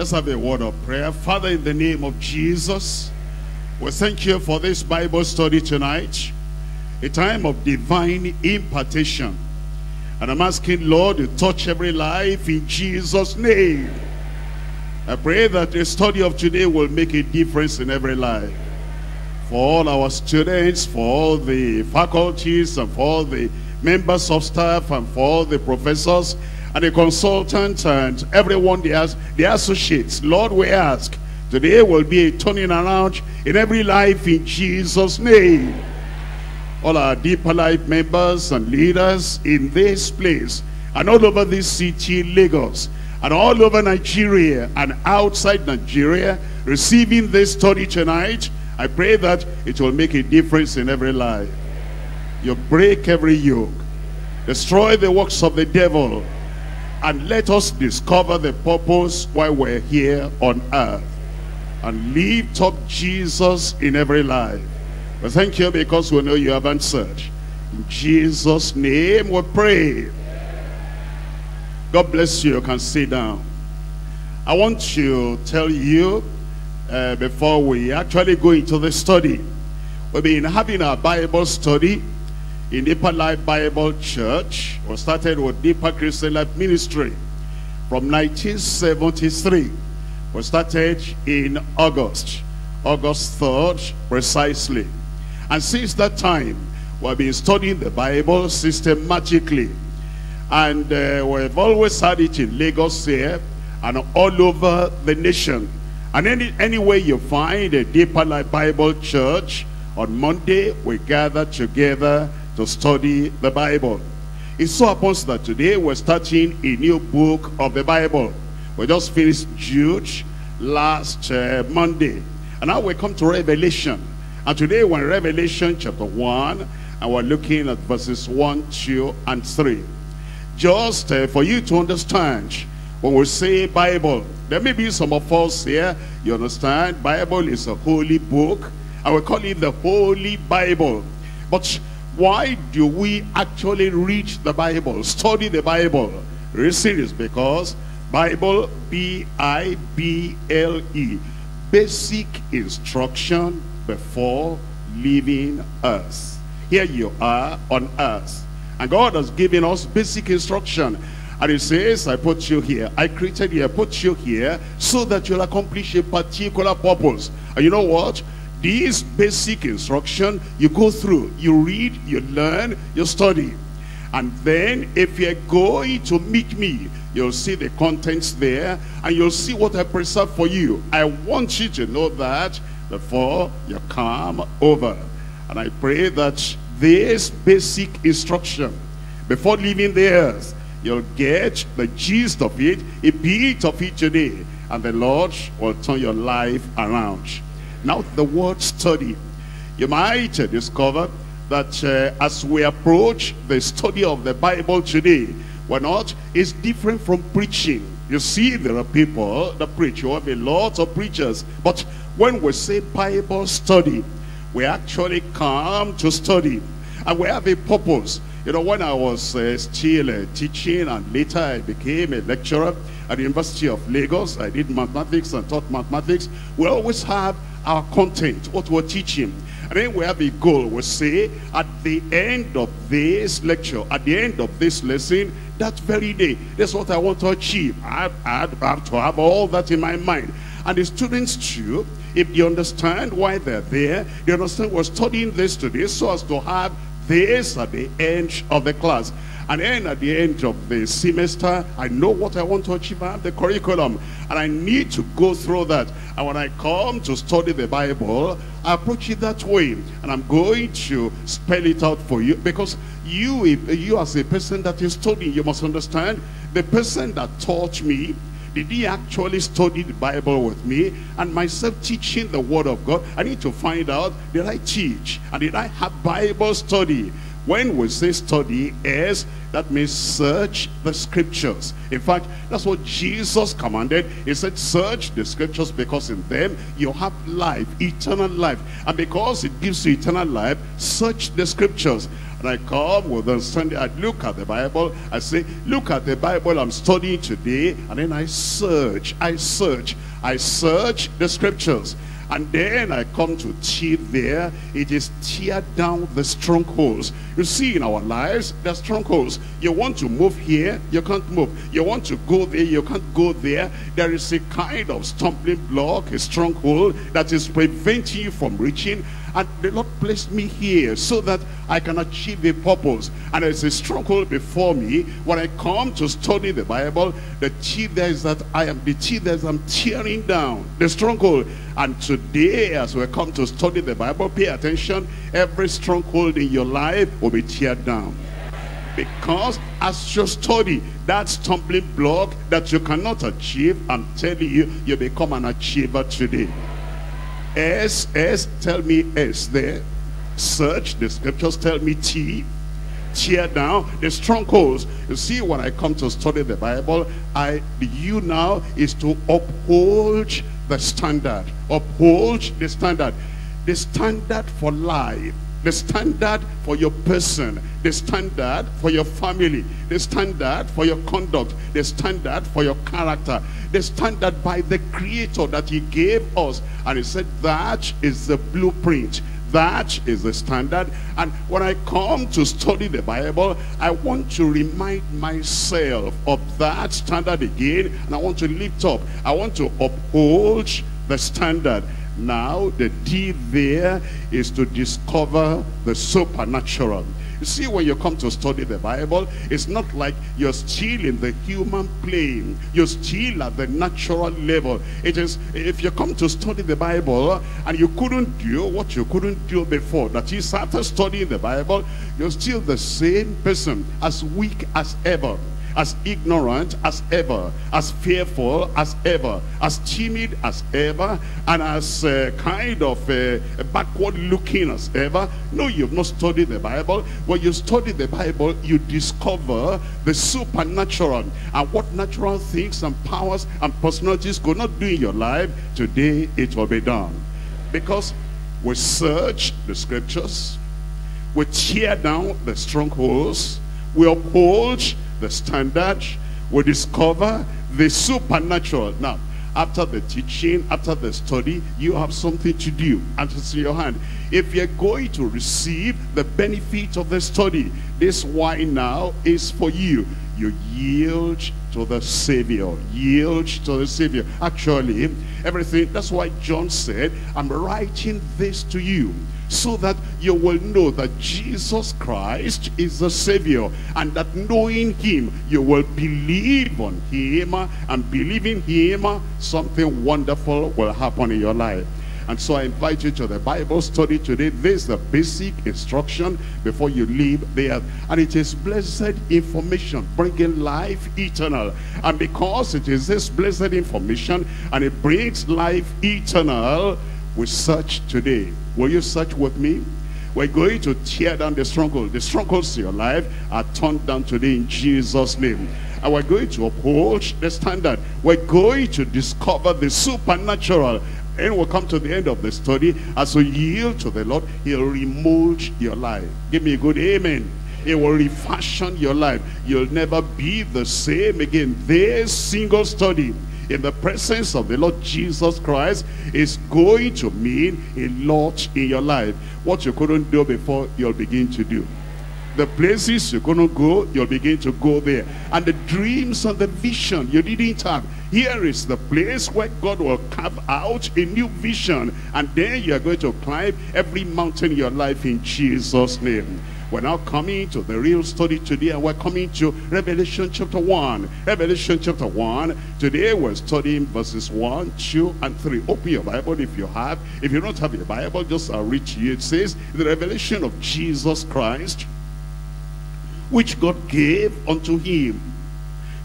Let's have a word of prayer. Father, in the name of Jesus, we thank you for this Bible study tonight, a time of divine impartation. And I'm asking, Lord, to touch every life in Jesus' name. I pray that the study of today will make a difference in every life. For all our students, for all the faculties, and for all the members of staff, and for all the professors, and the consultants, and everyone they associates. Lord, we ask, today will be a turning around in every life in Jesus' name. All our Deeper Life members and leaders in this place, and all over this city, Lagos, and all over Nigeria and outside Nigeria, receiving this study tonight, I pray that it will make a difference in every life. You break every yoke, destroy the works of the devil, and let us discover the purpose why we're here on earth, and lift up Jesus in every life. We thank you because we know you have answered. In Jesus' name we pray. God bless you. You can sit down. I want to tell you before we actually go into the study, we've been having a Bible study in Deeper Life Bible Church. We started with Deeper Christian Life Ministry from 1973. We started in August 3rd precisely. And since that time, we've been studying the Bible systematically. And we've always had it in Lagos here and all over the nation. And anywhere you find a Deeper Life Bible Church, on Monday we gather together to study the Bible. It so happens that today we're starting a new book of the Bible. We just finished Jude last Monday. And now we come to Revelation. And today we're in Revelation chapter 1, and we're looking at verses 1, 2, and 3. Just for you to understand, when we say Bible, there may be some of us here, you understand, Bible is a holy book. I will call it the Holy Bible. But why do we actually read the Bible, study the Bible? The reason is because Bible, B-I-B-L-E, basic instruction before leaving earth. Here you are on earth. And God has given us basic instruction. And he says, I put you here. I created you. I put you here so that you'll accomplish a particular purpose. And you know what? This basic instruction, you go through. You read, you learn, you study. And then if you're going to meet me, you'll see the contents there. And you'll see what I preserved for you. I want you to know that before you come over. And I pray that this basic instruction before leaving the earth, you'll get the gist of it, a bit of it today, and the Lord will turn your life around. Now the word study, you might discover that as we approach the study of the Bible today, we're not, it's different from preaching. You see, there are people that preach. You have a lot of preachers. But when we say Bible study, we actually come to study, and we have a purpose. You know, when I was still teaching, and later I became a lecturer at the University of Lagos, I did mathematics and taught mathematics. We always have our content, what we're teaching. And then we have a goal. We say, at the end of this lecture, at the end of this lesson, that very day, that's what I want to achieve. I have to have all that in my mind. And the students too, if you understand why they're there, you understand we're studying this today so as to have this at the end of the class. And then at the end of the semester, I know what I want to achieve. I have the curriculum, and I need to go through that. And when I come to study the Bible, I approach it that way. And I'm going to spell it out for you, because you as a person that is studying, you must understand, the person that taught me, did he actually study the Bible with me? And myself teaching the Word of God, I need to find out, did I teach? And did I have Bible study? When we say study, yes, that means search the scriptures. In fact, that's what Jesus commanded. He said, search the scriptures, because in them you have life, eternal life. And because it gives you eternal life, search the scriptures. And I come with on Sunday, I look at the Bible, I say, look at the Bible I'm studying today, and then I search the scriptures. And then I come to tear there. It is tear down the strongholds. You see, in our lives, there are strongholds. You want to move here, you can't move. You want to go there, you can't go there. There is a kind of stumbling block, a stronghold that is preventing you from reaching. And the Lord placed me here so that I can achieve a purpose. And there's a stronghold before me. When I come to study the Bible, the teeth there is that I am, the teeth there is I'm tearing down the stronghold. And today, as we come to study the Bible, pay attention. Every stronghold in your life will be teared down. Because as you study that stumbling block that you cannot achieve, I'm telling you, you become an achiever today. S, tell me S there. Search the scriptures, tell me T. Tear down the strongholds. You see, when I come to study the Bible, you now is to uphold the standard. Uphold the standard. The standard for life. The standard for your person, the standard for your family, the standard for your conduct, the standard for your character, the standard by the Creator that He gave us. And He said, that is the blueprint. That is the standard. And when I come to study the Bible, I want to remind myself of that standard again. And I want to lift up. I want to uphold the standard. Now the D there is to discover the supernatural. You see, when you come to study the Bible, it's not like you're still in the human plane. You're still at the natural level. It is, if you come to study the Bible and you couldn't do what you couldn't do before, that is, after studying the Bible, you're still the same person, as weak as ever, as ignorant as ever, as fearful as ever, as timid as ever, and as kind of backward looking as ever. No, you've not studied the Bible. When you study the Bible, you discover the supernatural and what natural things and powers and personalities could not do in your life. Today it will be done, because we search the scriptures, we tear down the strongholds, we uphold the standard, we discover the supernatural. Now, after the teaching, after the study, you have something to do, and it's in your hand. If you're going to receive the benefit of the study, this why now is for you. You yield to the Savior. Yield to the Savior. Actually, everything, that's why John said, I'm writing this to you, so that you will know that Jesus Christ is the Savior, and that knowing Him, you will believe on Him, and believing Him, something wonderful will happen in your life. And so I invite you to the Bible study today. This is the basic instruction before you leave the earth. And it is blessed information, bringing life eternal. And because it is this blessed information, and it brings life eternal, we search today. Will you search with me? We're going to tear down the stronghold. The strongholds in your life are torn down today in Jesus' name. And we're going to uphold the standard. We're going to discover the supernatural. And we'll come to the end of the study. As we yield to the Lord, He'll remold your life. Give me a good amen. It will refashion your life. You'll never be the same again. This single study in the presence of the Lord Jesus Christ is going to mean a lot in your life. What you couldn't do before, you'll begin to do. The places you couldn't go, you'll begin to go there. And the dreams and the vision you didn't have, here is the place where God will carve out a new vision. And then you're going to climb every mountain in your life in Jesus' name. We're now coming to the real study today, and we're coming to Revelation chapter 1. Revelation chapter 1. Today we're studying verses 1, 2, and 3. Open your Bible if you have. If you don't have your Bible, just I'll read to you. It says, the revelation of Jesus Christ, which God gave unto him,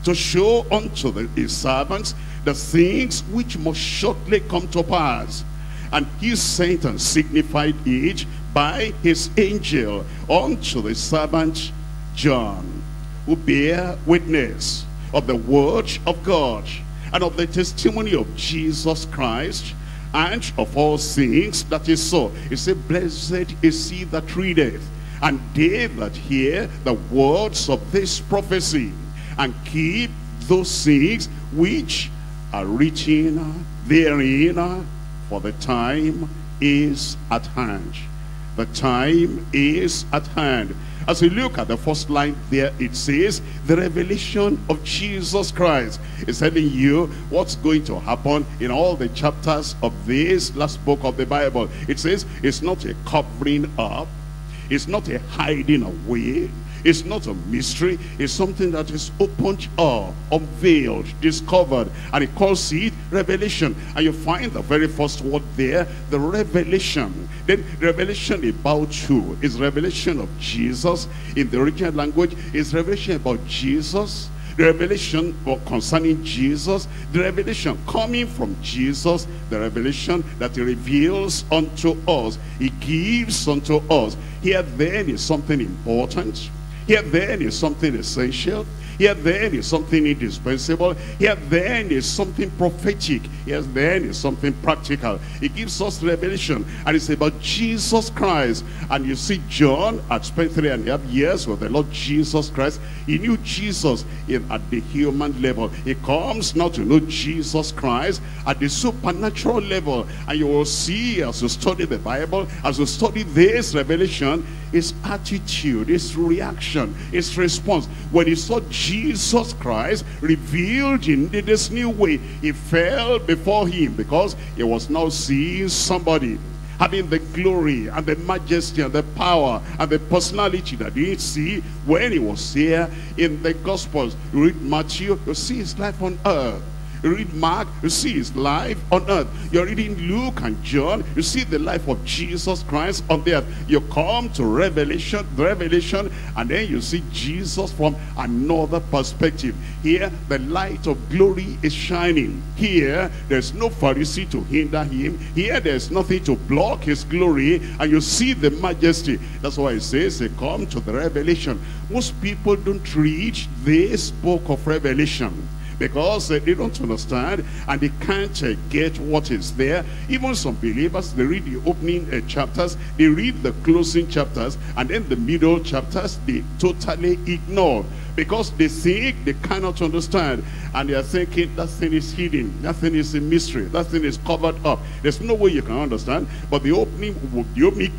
to show unto his servants the things which must shortly come to pass. And he sent and signified it by his angel unto the servant John, who bear witness of the word of God, and of the testimony of Jesus Christ, and of all things that he saw. He said, blessed is he that readeth, and they that hear the words of this prophecy, and keep those things which are written therein, for the time is at hand. The time is at hand. As we look at the first line there, it says, the revelation of Jesus Christ is telling you what's going to happen in all the chapters of this last book of the Bible. It says, it's not a covering up, it's not a hiding away, it's not a mystery, it's something that is opened up, unveiled, discovered, and it calls it revelation. And you find the very first word there, the revelation. Then revelation about who? It's revelation of Jesus. In the original language, it's revelation about Jesus, the revelation concerning Jesus, the revelation coming from Jesus, the revelation that he reveals unto us, he gives unto us. Here then is something important. Here then is something essential. Here then is something indispensable. Here then is something prophetic. Here then is something practical. It gives us revelation, and it's about Jesus Christ. And you see, John had spent 3.5 years with the Lord Jesus Christ. He knew Jesus at the human level. He comes now to know Jesus Christ at the supernatural level. And you will see, as you study the Bible, as you study this revelation, his attitude, his reaction, his response. When he saw Jesus Christ revealed in this new way, he fell before him, because he was now seeing somebody having the glory and the majesty and the power and the personality that he didn't see when he was here in the Gospels. You read Matthew, you see his life on earth. You read Mark, you see his life on earth. You're reading Luke and John, you see the life of Jesus Christ on the earth. You come to Revelation, and then you see Jesus from another perspective. Here, the light of glory is shining. Here, there's no Pharisee to hinder him. Here, there's nothing to block his glory, and you see the majesty. That's why it says they come to the revelation. Most people don't reach this book of Revelation, because they don't understand and they can't get what is there. Even some believers, they read the opening chapters, they read the closing chapters, and then the middle chapters they totally ignore, because they think they cannot understand, and they are thinking that thing is hidden, that thing is a mystery, that thing is covered up, there's no way you can understand. But the opening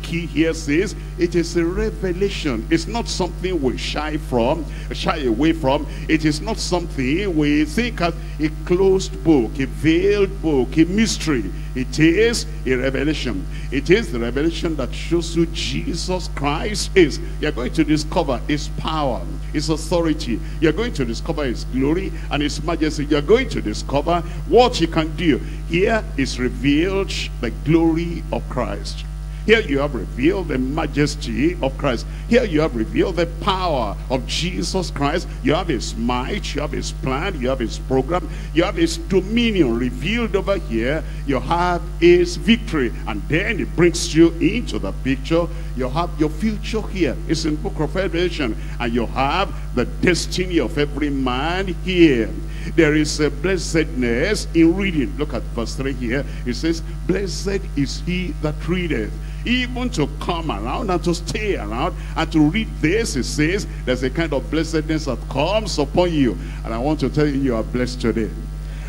key here says it is a revelation. It's not something we shy away from. It is not something we think as a closed book, a veiled book, a mystery. It is a revelation. It is the revelation that shows who Jesus Christ is. You're going to discover his power, his authority. You're going to discover his glory and his majesty. You're going to discover what he can do. Here is revealed the glory of Christ. Here you have revealed the majesty of Christ. Here you have revealed the power of Jesus Christ. You have his might, you have his plan, you have his program, you have his dominion revealed over here. You have his victory. And then it brings you into the picture. You have your future here. It's in the book of Revelation. And you have the destiny of every man here. There is a blessedness in reading. Look at verse 3 here. It says, blessed is he that readeth. Even to come around and to stay around and to read this, it says there's a kind of blessedness that comes upon you. And I want to tell you, you are blessed today.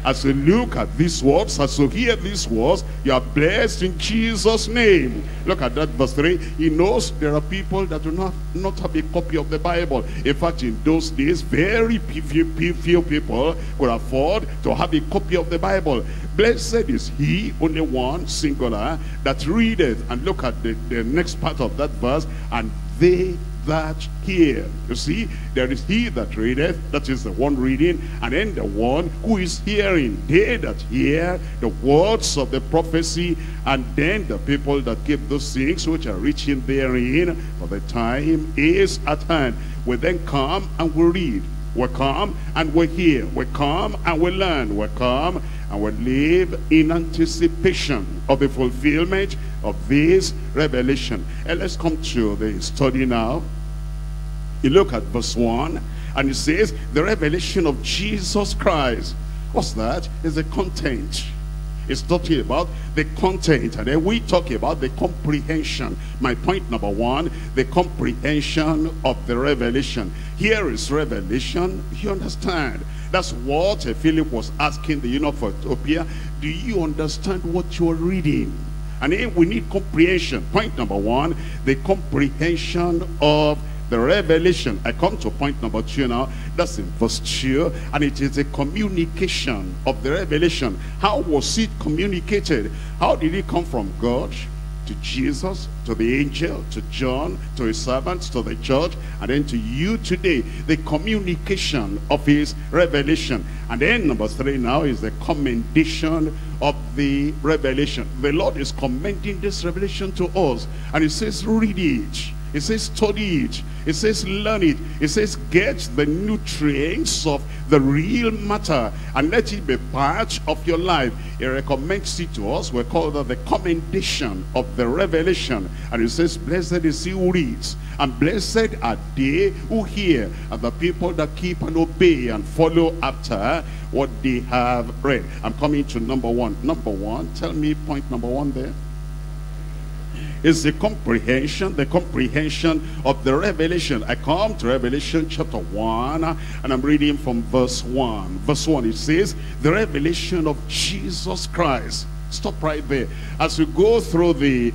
As you look at these words, as you hear these words, you are blessed in Jesus' name. Look at that verse 3. He knows there are people that do not have a copy of the Bible. In fact, in those days, very few people could afford to have a copy of the Bible. Blessed is he, only one, singular, that readeth. And look at the next part of that verse. And they that here, you see, there is he that readeth, that is the one reading, and then the one who is hearing. They that hear the words of the prophecy, and then the people that keep those things which are written therein, for the time is at hand. We then come and we read, we come and we hear, we come and we learn, we come and we live in anticipation of the fulfillment of this revelation. And let's come to the study now. You look at verse 1, and it says, the revelation of Jesus Christ. What's that? It's the content. is talking about the content, and then we talk about the comprehension. My point number one, the comprehension of the revelation. Here is revelation, you understand. That's what Philip was asking the eunuch of Ethiopia. Do you understand what you are reading? And then we need comprehension. Point number one, the comprehension of the revelation. I come to point number two now. That's in verse 2, and it is a communication of the revelation. How was it communicated? How did it come from God to Jesus, to the angel, to John, to his servants, to the church, and then to you today? The communication of his revelation. And then number 3 now is the commendation of the revelation. The Lord is commending this revelation to us, and he says, read it. It says, study it. It says, learn it. It says, get the nutrients of the real matter and let it be part of your life. He recommends it to us. We call that the commendation of the revelation. And it says, blessed is he who reads, and blessed are they who hear, and the people that keep and obey and follow after what they have read. I'm coming to number one. Number one, tell me point number one there. Is the comprehension of the revelation. I come to Revelation chapter 1, and I'm reading from verse 1. Verse 1, it says, the revelation of Jesus Christ. Stop right there. As we go through the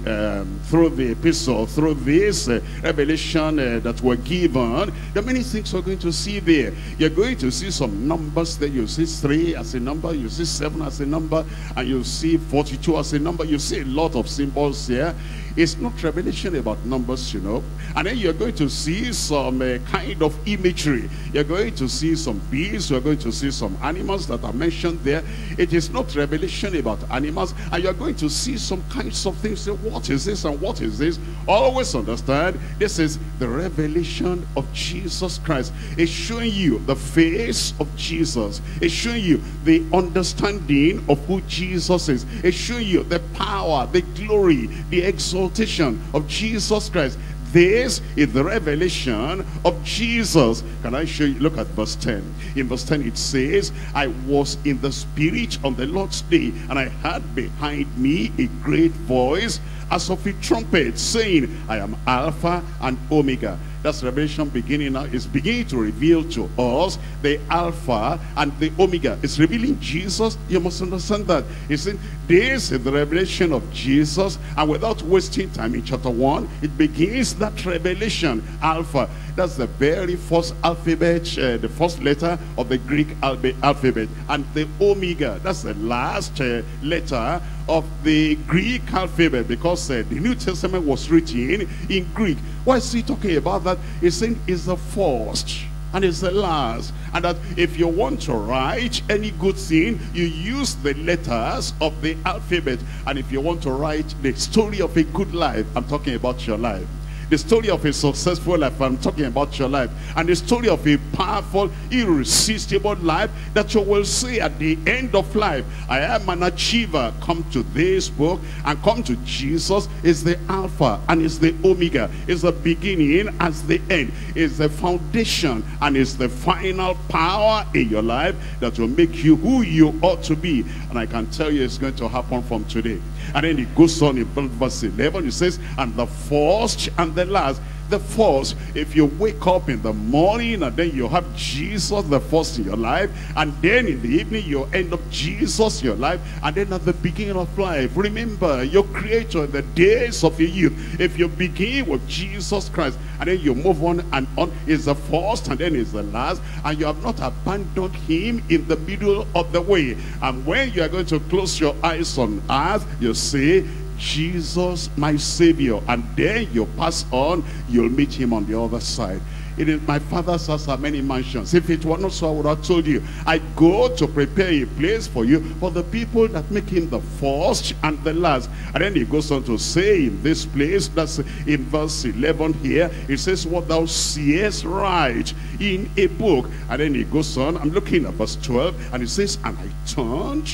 epistle, through this revelation that were given, there are many things we're going to see there. You're going to see some numbers there. You see 3 as a number, you see 7 as a number, and you see 42 as a number. You see a lot of symbols here. It's not revelation about numbers, you know. And then you're going to see some kind of imagery. You're going to see some beasts. You're going to see some animals that are mentioned there. It is not revelation about animals. And you're going to see some kinds of things. Say, what is this and what is this? Always understand, this is the revelation of Jesus Christ. It's showing you the face of Jesus. It's showing you the understanding of who Jesus is. It's showing you the power, the glory, the exaltation of Jesus Christ. This is the revelation of Jesus. Can I show you? Look at verse 10. In verse 10 it says, I was in the Spirit on the Lord's day, and I heard behind me a great voice as of a trumpet, saying, I am Alpha and Omega. That's revelation beginning now. It's beginning to reveal to us the Alpha and the Omega. It's revealing Jesus. You must understand that. You see, this is the revelation of Jesus. And without wasting time, in chapter 1, it begins that revelation. Alpha. That's the very first alphabet, the first letter of the Greek alphabet. And the Omega, that's the last letter of the Greek alphabet, because the New Testament was written in Greek. Why is he talking about that? He's saying it's the first and it's the last, and that if you want to write any good thing, you use the letters of the alphabet. And if you want to write the story of a good life, I'm talking about your life. The story of a successful life, I'm talking about your life. And the story of a powerful, irresistible life that you will see at the end of life. I am an achiever. Come to this book and come to Jesus. Is the Alpha and is the Omega. Is the beginning as the end. Is the foundation and is the final power in your life that will make you who you ought to be. And I can tell you it's going to happen from today. And then it goes on in verse 11. It says, and the first and the last. The first, if you wake up in the morning and then you have Jesus the first in your life, and then in the evening you end up Jesus in your life, and then at the beginning of life, remember your Creator in the days of your youth. If you begin with Jesus Christ and then you move on and on, is the first and then is the last, and you have not abandoned him in the middle of the way. And when you are going to close your eyes on earth, you say, Jesus my Savior, and then you pass on, you'll meet him on the other side. It is my Father's house are many mansions. If it were not so, I would have told you. I go to prepare a place for you, for the people that make him the first and the last. And then he goes on to say in this place, that's in verse 11 here, it says, what thou seest write in a book. And then he goes on, I'm looking at verse 12, and it says, and I turned.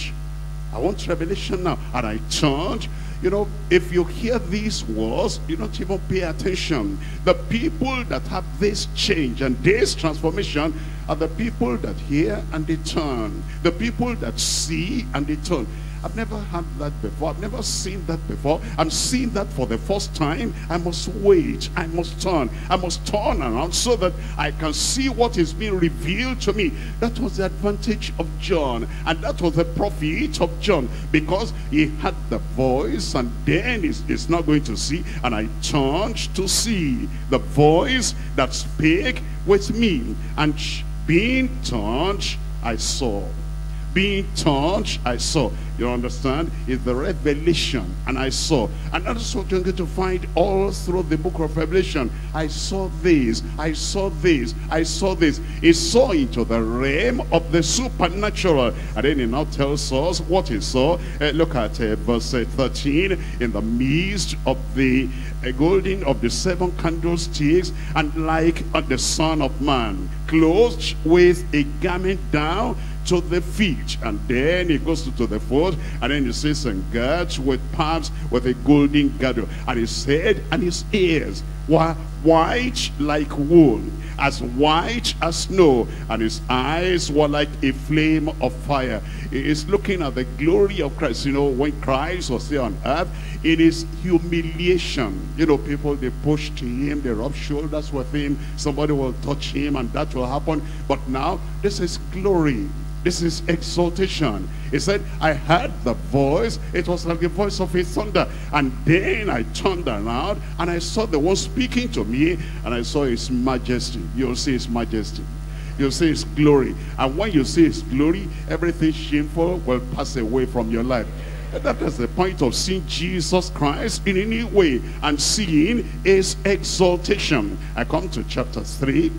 I want revelation now. And I turned. You know, if you hear these words, you don't even pay attention. The people that have this change and this transformation are the people that hear and they turn. The people that see and they turn. I've never had that before. I've never seen that before. I'm seeing that for the first time. I must wait. I must turn. I must turn around so that I can see what is being revealed to me. That was the advantage of John. And that was the profit of John. Because he had the voice and then he's not going to see. And I turned to see the voice that spake with me. And being turned, I saw. Being touched, I saw. You understand? It's the revelation, and I saw. And that's what you're going to find all through the book of Revelation. I saw this, I saw this, I saw this. He saw into the realm of the supernatural. And then he now tells us what he saw. Look at verse 13. In the midst of the golden of the 7 candlesticks, and like the Son of Man, clothed with a garment down to the feet, and then it goes to the foot, and then it says, and girt with palms with a golden girdle, and his head and his ears were white like wool, as white as snow, and his eyes were like a flame of fire. It's looking at the glory of Christ. You know, when Christ was here on earth, in his humiliation, you know, people, they pushed him, they rubbed shoulders with him, somebody will touch him, and that will happen. But now, this is glory. This is exaltation. He said, I heard the voice. It was like the voice of a thunder. And then I turned around and I saw the one speaking to me, and I saw his majesty. You'll see his majesty. You'll see his glory. And when you see his glory, everything shameful will pass away from your life. And that is the point of seeing Jesus Christ in any way and seeing his exaltation. I come to chapter 3.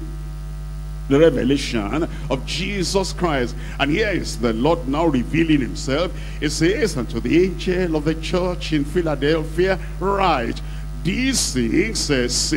The revelation of Jesus Christ. And here is the Lord now revealing himself. It says, unto the angel of the church in Philadelphia, write, these things says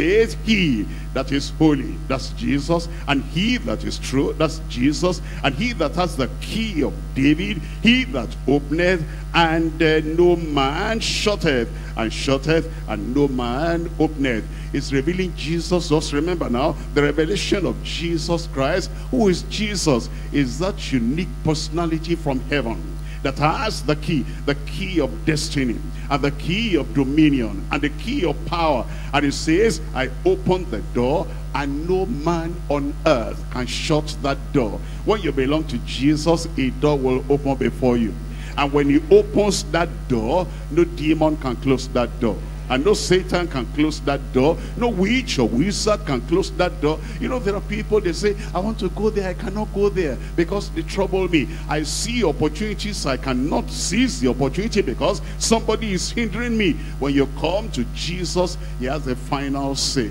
he that is holy, that's Jesus, and he that is true, that's Jesus, and he that has the key of David, he that openeth, and no man shutteth, and shutteth, and no man openeth. It's revealing Jesus. Just remember now, the revelation of Jesus Christ. Who is Jesus? Is that unique personality from heaven that has the key of destiny, and the key of dominion, and the key of power. And it says, I opened the door, and no man on earth can shut that door. When you belong to Jesus, a door will open before you. And when he opens that door, no demon can close that door. And no Satan can close that door. No witch or wizard can close that door. You know, there are people, they say, I want to go there. I cannot go there because they trouble me. I see opportunities. I cannot seize the opportunity because somebody is hindering me. When you come to Jesus, he has the final say.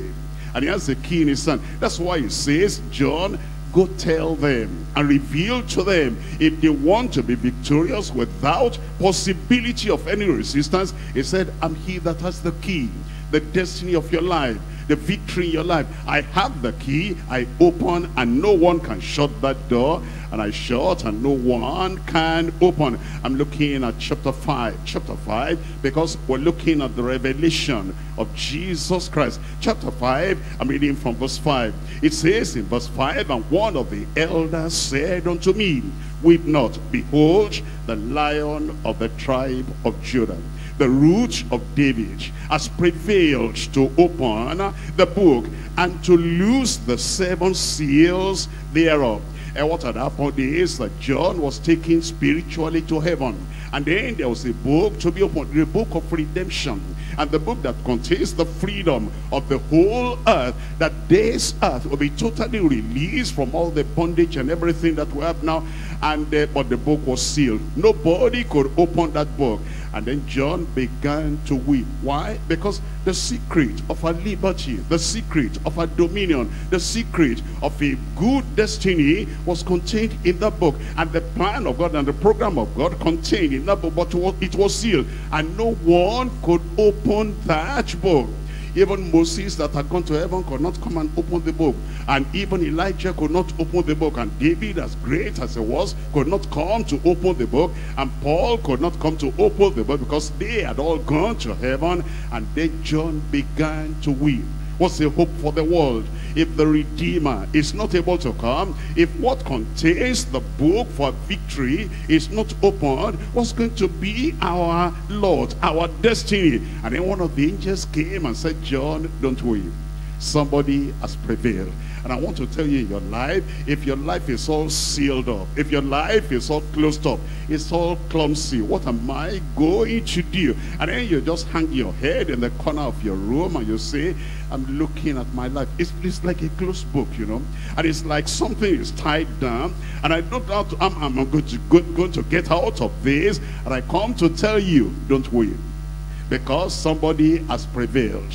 And he has the key in his hand. That's why he says, John, go tell them and reveal to them, if they want to be victorious without possibility of any resistance, he said, I'm he that has the key, the destiny of your life, the victory in your life. I have the key, I open, and no one can shut that door. And I shut, and no one can open. I'm looking at chapter 5. Chapter 5, because we're looking at the revelation of Jesus Christ. Chapter 5, I'm reading from verse 5. It says in verse 5, and one of the elders said unto me, weep not, behold, the Lion of the tribe of Judah, the Root of David, has prevailed to open the book and to loose the 7 seals thereof. And what had happened is that John was taken spiritually to heaven. And then there was a book to be opened, the book of redemption. And the book that contains the freedom of the whole earth, that this earth will be totally released from all the bondage and everything that we have now. And but the book was sealed. Nobody could open that book. And then John began to weep. Why? Because the secret of our liberty, the secret of our dominion, the secret of a good destiny was contained in that book. And the plan of God and the program of God contained in that book, but it was sealed. And no one could open that book. Even Moses that had gone to heaven could not come and open the book. And even Elijah could not open the book. And David, as great as he was, could not come to open the book. And Paul could not come to open the book because they had all gone to heaven. And then John began to weep. What's the hope for the world? if the Redeemer is not able to come, if what contains the book for victory is not opened, what's going to be our lot, our destiny? And then one of the angels came and said, John, don't weep. Somebody has prevailed. And I want to tell you, in your life, if your life is all sealed up, if your life is all closed up, it's all clumsy, what am I going to do? And then you just hang your head in the corner of your room and you say, I'm looking at my life. It's like a closed book, you know. And it's like something is tied down. And I don't know how I'm going to get out of this. And I come to tell you, don't worry, because somebody has prevailed.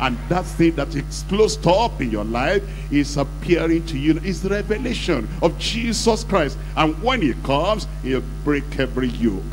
And that thing that is closed up in your life is appearing to you. It's the revelation of Jesus Christ. And when he comes, he'll break every yoke.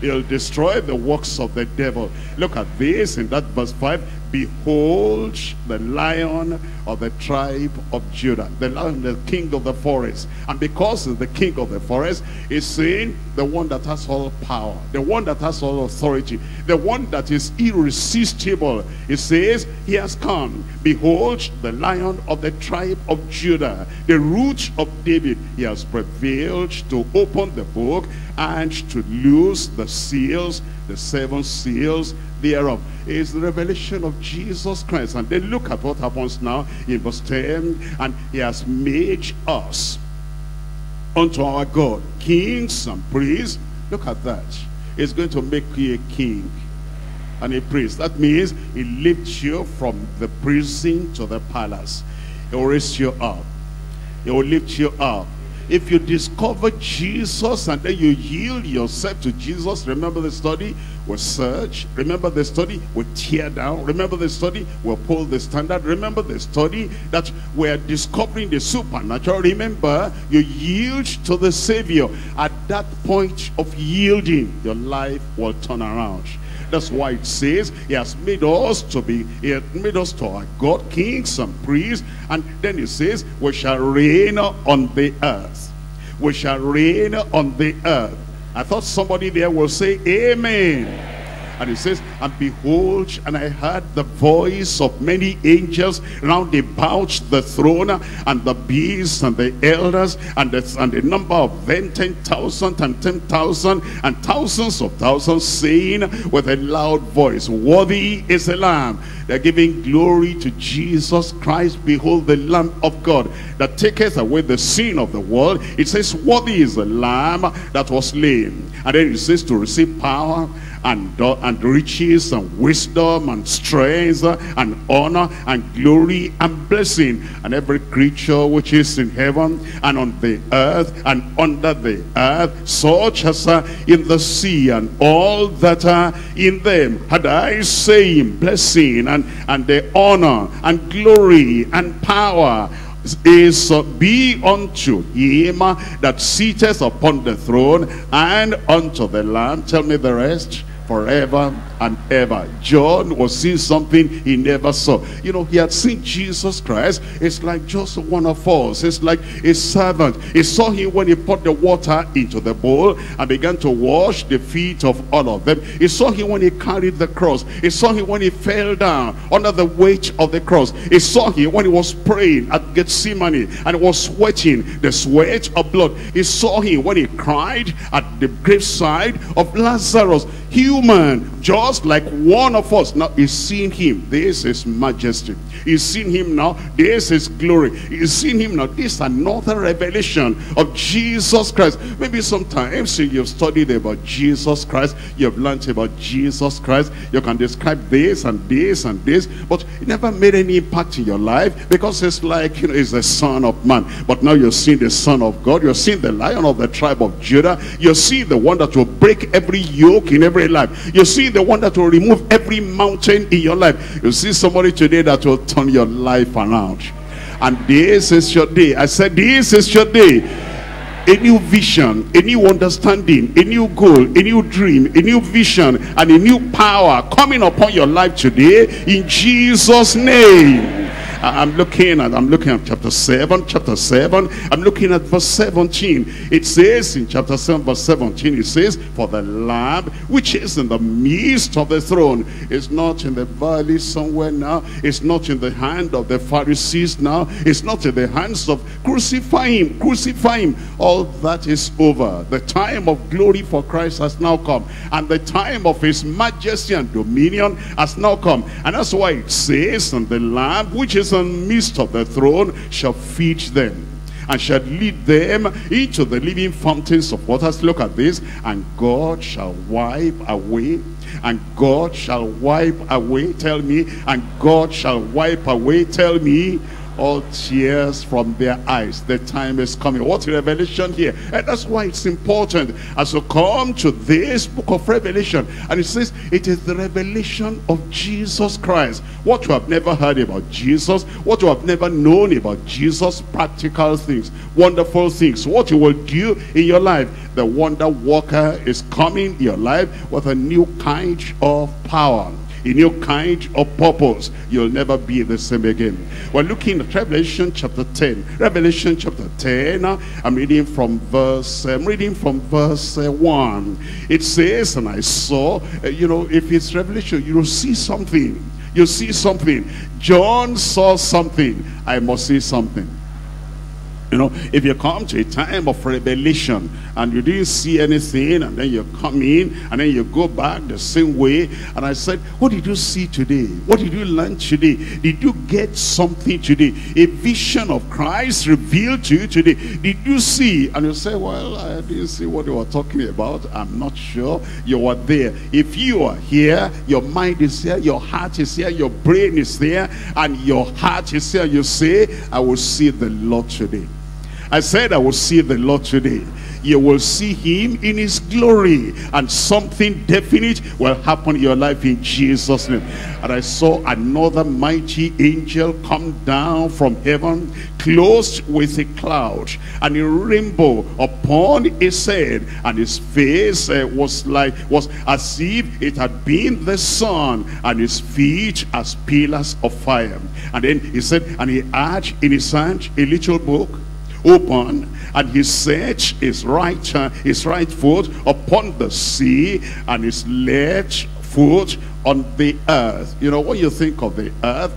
He'll destroy the works of the devil. Look at this in that verse 5. Behold the Lion of the tribe of Judah, the Lion, the king of the forest. And because he's the king of the forest, he's saying the one that has all power, the one that has all authority, the one that is irresistible. He says, he has come. Behold the Lion of the tribe of Judah, the root of David. He has prevailed to open the book and to loose the seals, the seven seals thereof. Is the revelation of Jesus Christ. And then look at what happens now in verse 10. And he has made us unto our God kings and priests. Look at that. He's going to make you a king and a priest. That means he lifts you from the prison to the palace. He will raise you up. He will lift you up. If you discover Jesus and then you yield yourself to Jesus, remember the study, we'll search. Remember the study, we'll tear down. Remember the study, we'll pull the standard. Remember the study that we're discovering the supernatural. Remember, you yield to the Savior. At that point of yielding, your life will turn around. That's why it says he has made us to be, he has made us to our God kings and priests. And then he says, we shall reign on the earth. We shall reign on the earth. I thought somebody there will say amen. Amen. And he says, and behold, and I heard the voice of many angels round about the throne, and the beasts, and the elders, and the number of them, 10,000 and 10,000, and thousands of thousands, saying with a loud voice, worthy is the Lamb. They're giving glory to Jesus Christ. Behold the Lamb of God that taketh away the sin of the world. It says, worthy is the Lamb that was slain. And then it says, to receive power and riches and wisdom and strength and honor and glory and blessing, and every creature which is in heaven and on the earth and under the earth, such as are in the sea and all that are in them, had I seen blessing and the honor and glory and power is be unto him that sitteth upon the throne and unto the Lamb. Tell me the rest. Forever and ever. John was seeing something he never saw. You know, he had seen Jesus Christ. It's like just one of us. It's like a servant. He saw him when he poured the water into the bowl and began to wash the feet of all of them. He saw him when he carried the cross. He saw him when he fell down under the weight of the cross. He saw him when he was praying at Gethsemane and was sweating the sweat of blood. He saw him when he cried at the graveside of Lazarus. Human, just like one of us. Now he's seen him. This is majesty. He's seen him now. This is glory. He's seen him now. This is another revelation of Jesus Christ. Maybe sometimes you've studied about Jesus Christ, you've learned about Jesus Christ, you can describe this and this and this, but it never made any impact in your life, because it's like, you know, it's the Son of Man. But now you're seeing the Son of God, you're seeing the Lion of the tribe of Judah, you're seeing the one that will break every yoke in every life. You see the one that will remove every mountain in your life. You see somebody today that will turn your life around. And this is your day. I said, this is your day. A new vision, a new understanding, a new goal, a new dream, a new vision, and a new power coming upon your life today in Jesus' name. I'm looking at chapter 7. I'm looking at verse 17. It says in chapter 7 verse 17, it says, for the Lamb which is in the midst of the throne is not in the valley somewhere now. It's not in the hand of the Pharisees now. It's not in the hands of crucify him. All that is over. The time of glory for Christ has now come, and the time of his majesty and dominion has now come. And that's why it says, and the Lamb which is in the midst of the throne shall feed them and shall lead them into the living fountains of waters. Look at this. And God shall wipe away. And God shall wipe away. Tell me. And God shall wipe away. Tell me. All tears from their eyes. The time is coming. What revelation here. And that's why it's important as we come to this book of Revelation. And it says it is the revelation of Jesus Christ. What you have never heard about Jesus, what you have never known about Jesus, practical things, wonderful things, what you will do in your life. The wonder worker is coming in your life with a new kind of power, a new kind of purpose. You'll never be the same again. We're looking at Revelation chapter 10. Revelation chapter 10. I'm reading from verse 1. It says, and I saw, if it's Revelation, you'll see something. You'll see something. John saw something. I must see something. If you come to a time of revelation and you didn't see anything, and then you come in and then you go back the same way, and I said, what did you see today? What did you learn today? Did you get something today? A vision of Christ revealed to you today? Did you see? And you say, well, I didn't see what you were talking about. I'm not sure. You were there. If you are here, your mind is here, your heart is here, your brain is there, and your heart is here. You say, I will see the Lord today. I said I will see the Lord today. You will see him in his glory, and something definite will happen in your life in Jesus' name. And I saw another mighty angel come down from heaven, clothed with a cloud and a rainbow upon his head, and his face was as if it had been the sun, and his feet as pillars of fire. And then he said, and he had in his hand a little book open, and he set his right foot upon the sea and his left foot on the earth. When you think of the earth,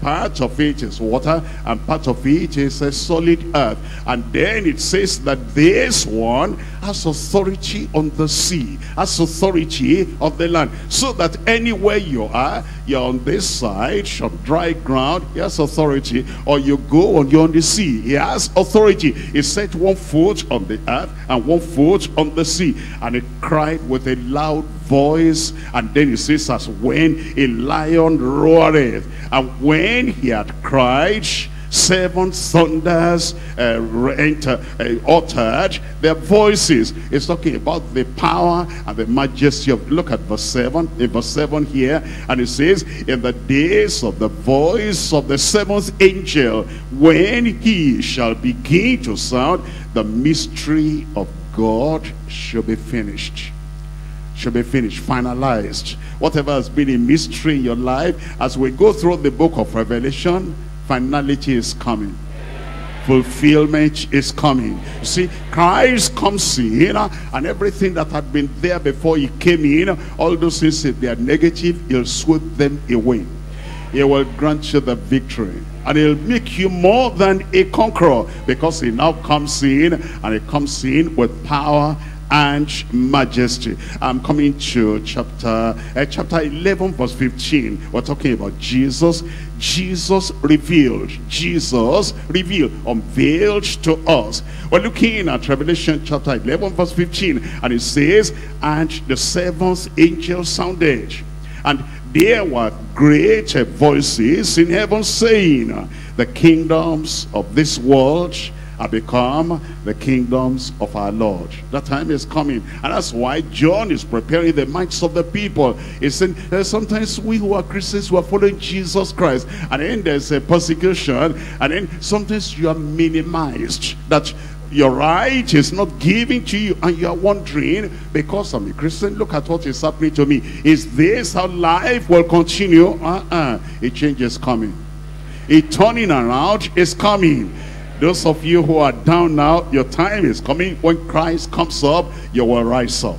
part of it is water and part of it is a solid earth. And then it says that this one has authority on the sea, has authority on the land, so that anywhere you are, you're on this side of dry ground, he has authority, or you go and you're on the sea, he has authority. He set one foot on the earth and one foot on the sea. And he cried with a loud voice, and then he says, as when a lion roareth, and when he had cried, seven thunders uttered their voices. It's talking about the power and the majesty of. Look at verse 7. In verse 7 here, and it says, in the days of the voice of the seventh angel, when he shall begin to sound, the mystery of God shall be finished. Should be finished, finalized. Whatever has been a mystery in your life, as we go through the book of Revelation, finality is coming. Fulfillment is coming. You see, Christ comes in, and everything that had been there before he came in, all those things, if they are negative, he'll sweep them away. He will grant you the victory, and he'll make you more than a conqueror, because he now comes in, and he comes in with power and majesty. I'm coming to chapter 11 verse 15. We're talking about Jesus revealed, unveiled to us. We're looking at Revelation chapter 11 verse 15, and it says, and the seventh angel sounded, and there were great voices in heaven saying, the kingdoms of this world have become the kingdoms of our Lord. That time is coming, and that's why John is preparing the minds of the people. He said, there's sometimes we who are Christians who are following Jesus Christ, and then there's a persecution, and then sometimes you are minimized, that your right is not given to you, and you are wondering, because I'm a Christian, look at what is happening to me. Is this how life will continue? It changes coming. A turning around is coming. Those of you who are down now, your time is coming. When Christ comes up, you will rise up.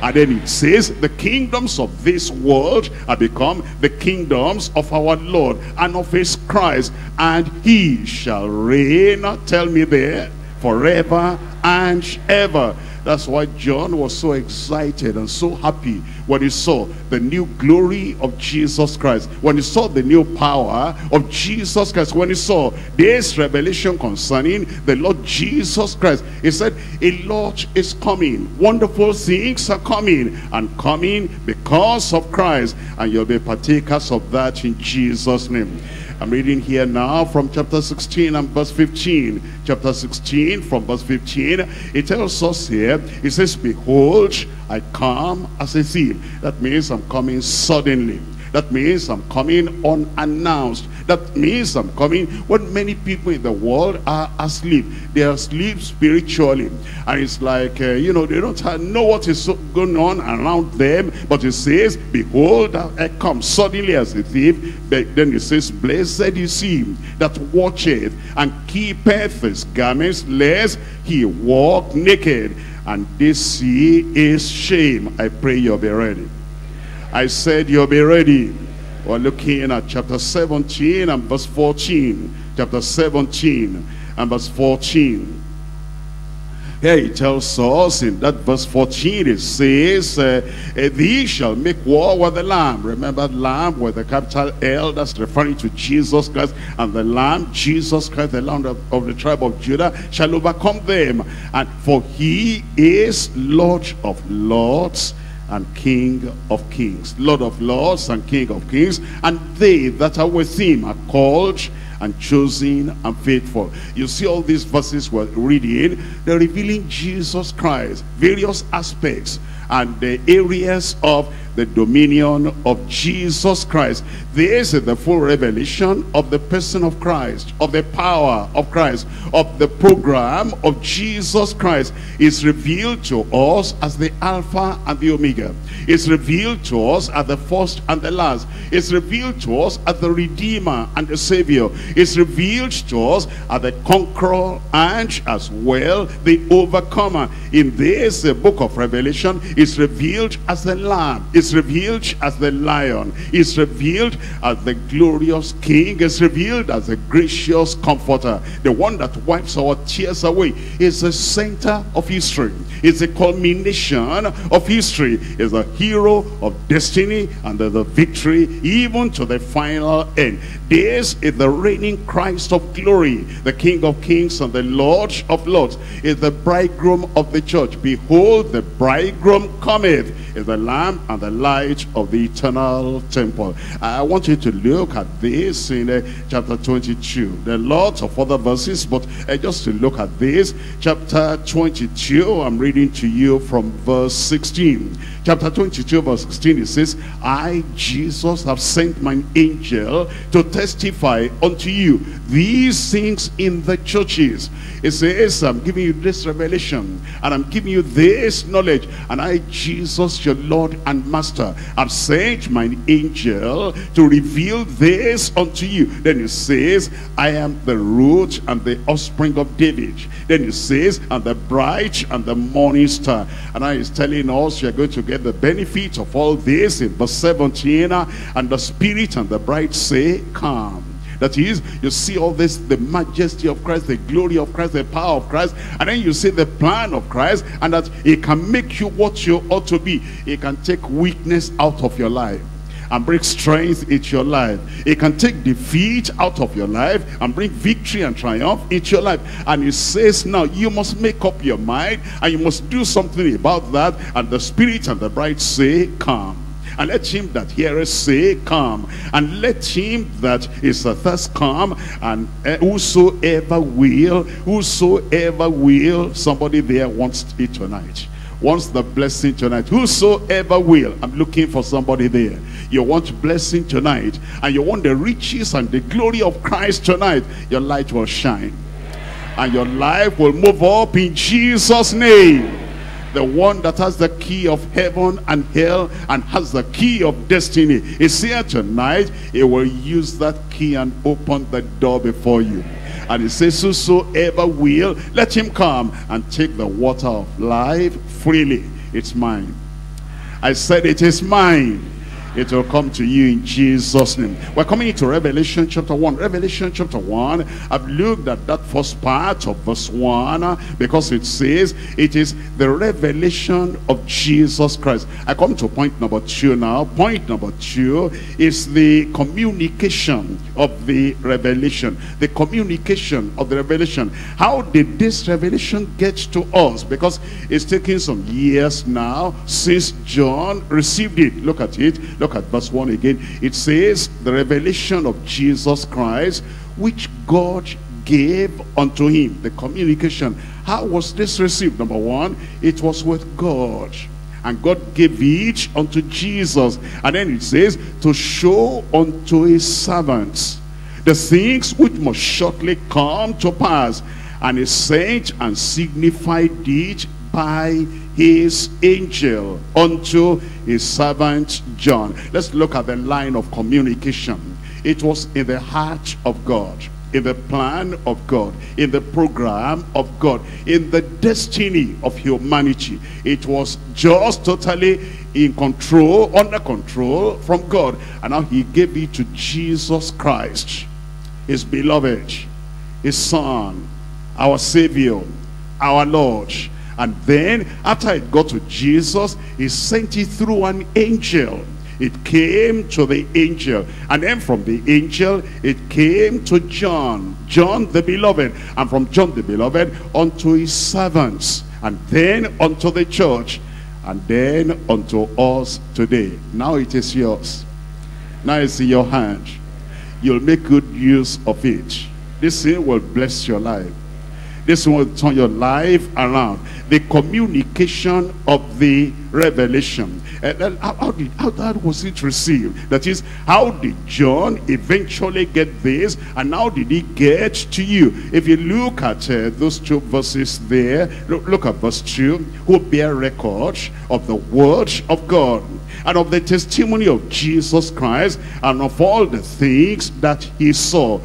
And then it says, the kingdoms of this world have become the kingdoms of our Lord and of his Christ, and he shall reign, tell me there, forever and ever. That's why John was so excited and so happy when he saw the new glory of Jesus Christ, when he saw the new power of Jesus Christ, when he saw this revelation concerning the Lord Jesus Christ. He said, a lot is coming, wonderful things are coming, and coming because of Christ, and you'll be partakers of that in Jesus' name. I'm reading here now from chapter 16 and verse 15. Chapter 16 from verse 15. It tells us here, it says, behold, I come as a thief. That means I'm coming suddenly. That means I'm coming unannounced. That means I'm coming when many people in the world are asleep. They are asleep spiritually. And it's like, you know, they don't know what is going on around them. But it says, behold, I come suddenly as a thief. But then it says, blessed is he that watcheth and keepeth his garments, lest he walk naked, and this see his shame. I pray you'll be ready. I said you'll be ready. We're looking at chapter 17 and verse 14. Chapter 17 and verse 14. Here it tells us in that verse 14, it says, thee shall make war with the Lamb. Remember, Lamb with the capital L, that's referring to Jesus Christ. And the Lamb, Jesus Christ, the Lamb of the tribe of Judah, shall overcome them. And for he is Lord of lords and King of kings. Lord of lords and King of kings, and they that are with him are called and chosen and faithful. You see, all these verses we're reading, they're revealing Jesus Christ, various aspects and the areas of the dominion of Jesus Christ. This is the full revelation of the person of Christ, of the power of Christ, of the program of Jesus Christ. It's revealed to us as the Alpha and the Omega. It's revealed to us as the first and the last. It's revealed to us as the Redeemer and the Savior. It's revealed to us as the Conqueror and as well the Overcomer. In this book of Revelation, it's revealed as the Lamb. It's revealed as the Lion. It's revealed as the glorious King. It's revealed as the gracious Comforter, the one that wipes our tears away. It's the center of history. It's the culmination of history. It's the hero of destiny and the victory, even to the final end. This is the reigning Christ of glory, the King of kings and the Lord of lords. Is the bridegroom of the church. Behold, the bridegroom cometh, is the Lamb and the light of the eternal temple. I want you to look at this in chapter 22. There are lots of other verses, but just to look at this, chapter 22, I'm reading to you from verse 16. Chapter 22, verse 16, it says, I, Jesus, have sent mine angel to testify unto you these things in the churches. It says, I'm giving you this revelation, and I'm giving you this knowledge, and I, Jesus, your Lord and Master, I've sent my angel to reveal this unto you. Then it says, I am the root and the offspring of David. Then it says, and the bright and the morning star. And now he's telling us you're going to get the benefit of all this in verse 17. And the spirit and the bride say, come. That is, you see all this, the majesty of Christ, the glory of Christ, the power of Christ, and then you see the plan of Christ, and that he can make you what you ought to be. He can take weakness out of your life and bring strength into your life. It can take defeat out of your life and bring victory and triumph into your life. And it says now, you must make up your mind, and you must do something about that. And the spirit and the bride say, come. And let him that heareth say, come. And let him that is athirst come. And whosoever will, somebody there wants it tonight. Wants the blessing tonight. Whosoever will. I'm looking for somebody there. You want blessing tonight. And you want the riches and the glory of Christ tonight. Your light will shine. And your life will move up in Jesus' name. the one that has the key of heaven and hell and has the key of destiny is here tonight. He will use that key and open the door before you. And he says, whosoever will, let him come and take the water of life freely. It's mine. I said it is mine. It will come to you in Jesus' name. We're coming into Revelation chapter 1. Revelation chapter 1, I've looked at that first part of verse 1 because it says it is the revelation of Jesus Christ. I come to point number 2 now. Point number 2 is the communication of the revelation. The communication of the revelation. How did this revelation get to us? Because it's taken some years now since John received it. Look at it. Look at verse 1 again. It says, the revelation of Jesus Christ, which God gave unto him. The communication. How was this received? Number 1, it was with God. And God gave it unto Jesus. And then it says, to show unto his servants the things which must shortly come to pass. And he sent and signified it by his angel unto his servant John. Let's look at the line of communication. It was in the heart of God, in the plan of God, in the program of God, in the destiny of humanity. It was just totally in control, under control from God. And now he gave it to Jesus Christ, his beloved, his son, our Savior, our Lord. And then, after it got to Jesus, he sent it through an angel. It came to the angel. And then from the angel, it came to John. John the beloved. And from John the beloved, unto his servants. And then unto the church. And then unto us today. Now it is yours. Now it's in your hand. You'll make good use of it. This thing will bless your life. This will turn your life around. The communication of the revelation. How was it received? That is, how did John eventually get this? And how did he get to you? If you look at those 2 verses there, look at verse 2. Who bear record of the word of God, and of the testimony of Jesus Christ, and of all the things that he saw.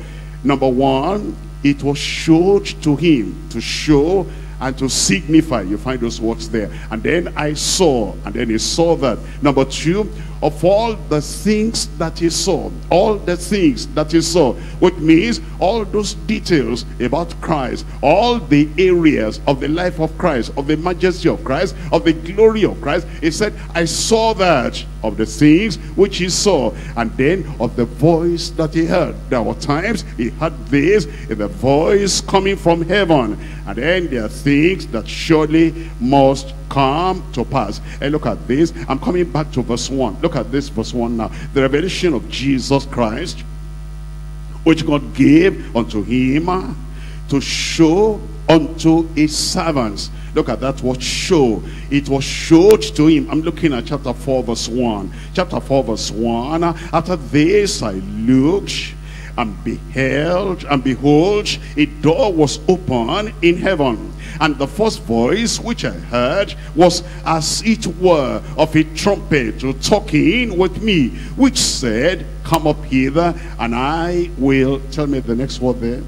Number 1. It was showed to him, to show and to signify. You find those words there. And then I saw, and then he saw that. Number 2, of all the things that he saw, all the things that he saw, which means all those details about Christ, all the areas of the life of Christ, of the majesty of Christ, of the glory of Christ. He said, I saw that, of the things which he saw, and then of the voice that he heard. There were times he heard this in the voice coming from heaven, and then there are things that surely must come to pass. And look at this. I'm coming back to verse 1. Look at this verse 1 now. The revelation of Jesus Christ, which God gave unto him to show unto his servants. Look at that word show. It was showed to him. I'm looking at chapter 4 verse 1. Chapter 4 verse 1. After this I looked and beheld, and behold, a door was open in heaven. And the first voice which I heard was as it were of a trumpet talking with me, which said, come up hither, and I will, tell me the next word there,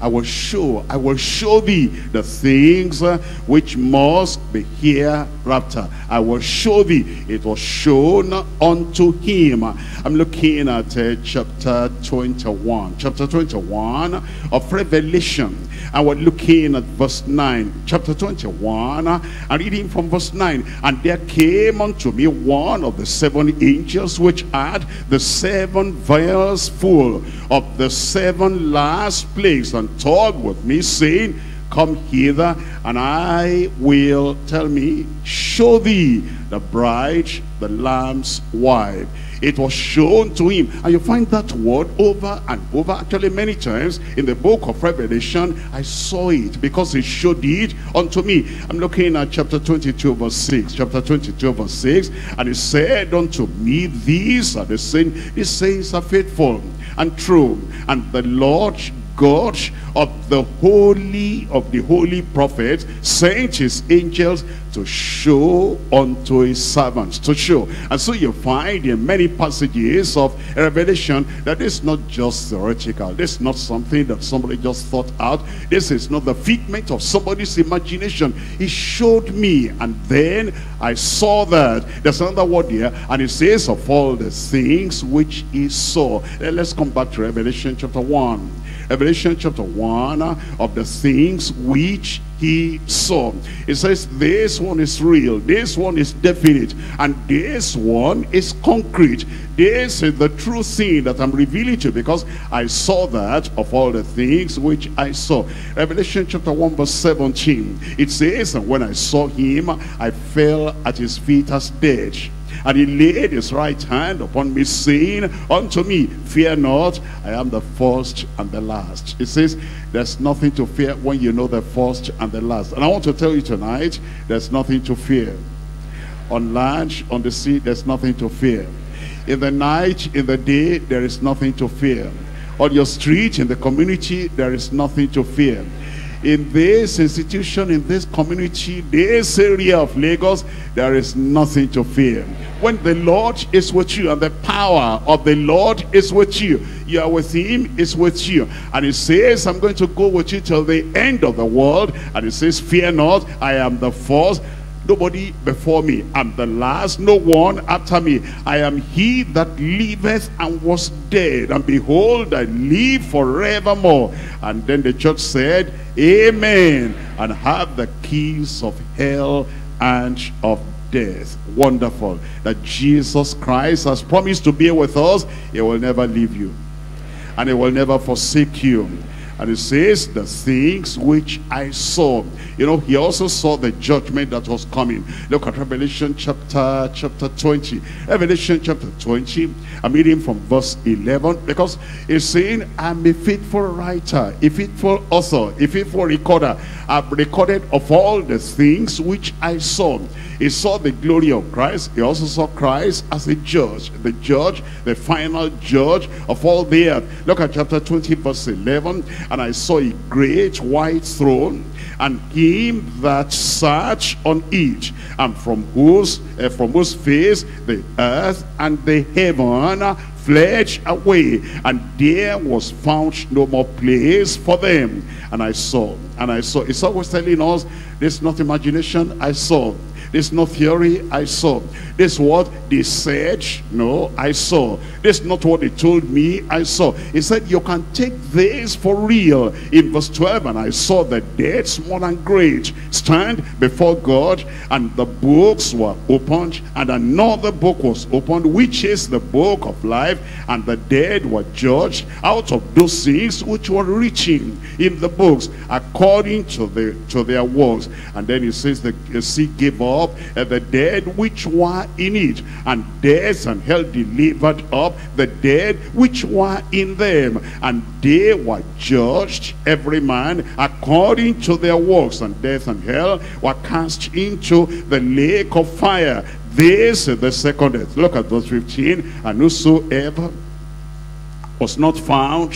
I will show thee the things which must be hereafter. I will show thee. It was shown unto him. I'm looking at chapter 21. Chapter 21 of Revelation. And we're looking at verse 9. Chapter 21. I'm reading from verse 9. And there came unto me one of the 7 angels, which had the 7 vials full of the 7 last plagues, and talk with me, saying, come hither, and I will, tell me, show thee the bride, the Lamb's wife. It was shown to him. And you find that word over and over, actually many times in the book of Revelation. I saw it because he showed it unto me. I'm looking at chapter 22 verse 6. Chapter 22 verse 6. And he said unto me, these are the saints. These saints are faithful and true, and the Lord God of the holy prophets sent his angels to show unto his servants, to show. And so you find in many passages of Revelation that it's not just theoretical. This is not something that somebody just thought out. This is not the figment of somebody's imagination. He showed me, and then I saw that. There's another word here, and it says of all the things which he saw. Let's come back to Revelation chapter 1. Revelation chapter 1, of the things which he saw. It says this one is real, this one is definite, and this one is concrete. This is the true thing that I'm revealing to you, because I saw that of all the things which I saw. Revelation chapter 1 verse 17, it says, and when I saw him, I fell at his feet as dead. And he laid his right hand upon me, saying unto me, fear not, I am the first and the last. It says, there's nothing to fear when you know the first and the last. And I want to tell you tonight, there's nothing to fear. On land, on the sea, there's nothing to fear. In the night, in the day, there is nothing to fear. On your street, in the community, there is nothing to fear. In this institution, in this community, this area of Lagos, there is nothing to fear. When the Lord is with you, and the power of the Lord is with you, you are with him, is with you. And he says, I'm going to go with you till the end of the world. And he says, fear not, I am the first. Nobody before me. I'm the last, no one after me. I am he that liveth and was dead, and behold, I live forevermore. And then the church said, amen, and have the keys of hell and of death. Wonderful that Jesus Christ has promised to be with us. He will never leave you, and he will never forsake you. And it says, the things which I saw. You know, he also saw the judgment that was coming. Look at Revelation chapter 20. Revelation chapter 20, I'm reading from verse 11, because it's saying, I'm a faithful writer, a faithful author, a faithful recorder. I've recorded of all the things which I saw. He saw the glory of Christ. He also saw Christ as a judge, the judge, the final judge of all the earth. Look at chapter 20 verse 11. And I saw a great white throne, and him that sat on it, and from whose face the earth and the heaven fled away, and there was found no more place for them. And I saw, and I saw. It's always telling us, this is not imagination. I saw. This not theory, I saw. This what they said, no, I saw. This not what they told me, I saw. He said, you can take this for real. In verse 12, and I saw the dead, small and great, stand before God, and the books were opened, and another book was opened, which is the book of life, and the dead were judged out of those things which were written in the books, according to their works. And then he says, the sea gave up the dead which were in it, and death and hell delivered up the dead which were in them, and they were judged, every man according to their works, and death and hell were cast into the lake of fire. This is the second death. Look at verse 15. And whosoever was not found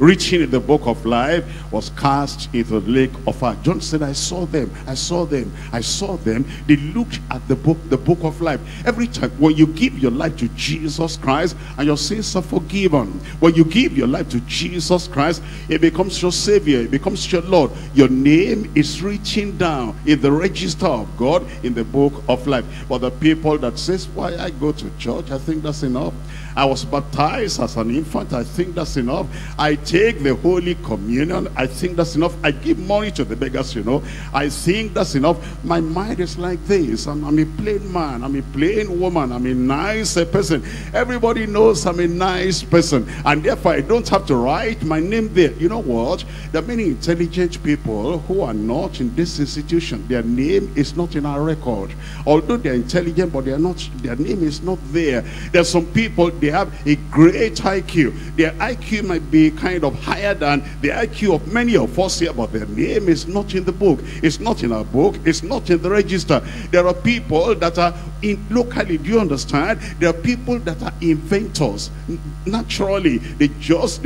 written in the book of life was cast into the lake of fire. John said, I saw them, I saw them, I saw them. They looked at the book of life. Every time when you give your life to Jesus Christ, and your sins are forgiven. When you give your life to Jesus Christ, it becomes your Savior, it becomes your Lord. Your name is written down in the register of God, in the book of life. But the people that says, why I go to church, I think that's enough. I was baptized as an infant, I think that's enough. I take the Holy Communion, I think that's enough. I give money to the beggars, you know, I think that's enough. My mind is like this. I'm a plain man, I'm a plain woman, I'm a nice person. Everybody knows I'm a nice person, and therefore I don't have to write my name there. You know what? There are many intelligent people who are not in this institution. Their name is not in our record. Although they're intelligent, but their name is not there. There's some people, they They have a great IQ. Their IQ might be kind of higher than the IQ of many of us here, but their name is not in the book. It's not in our book. It's not in the register. There are people that are in locally, do you understand? There are people that are inventors. Naturally, they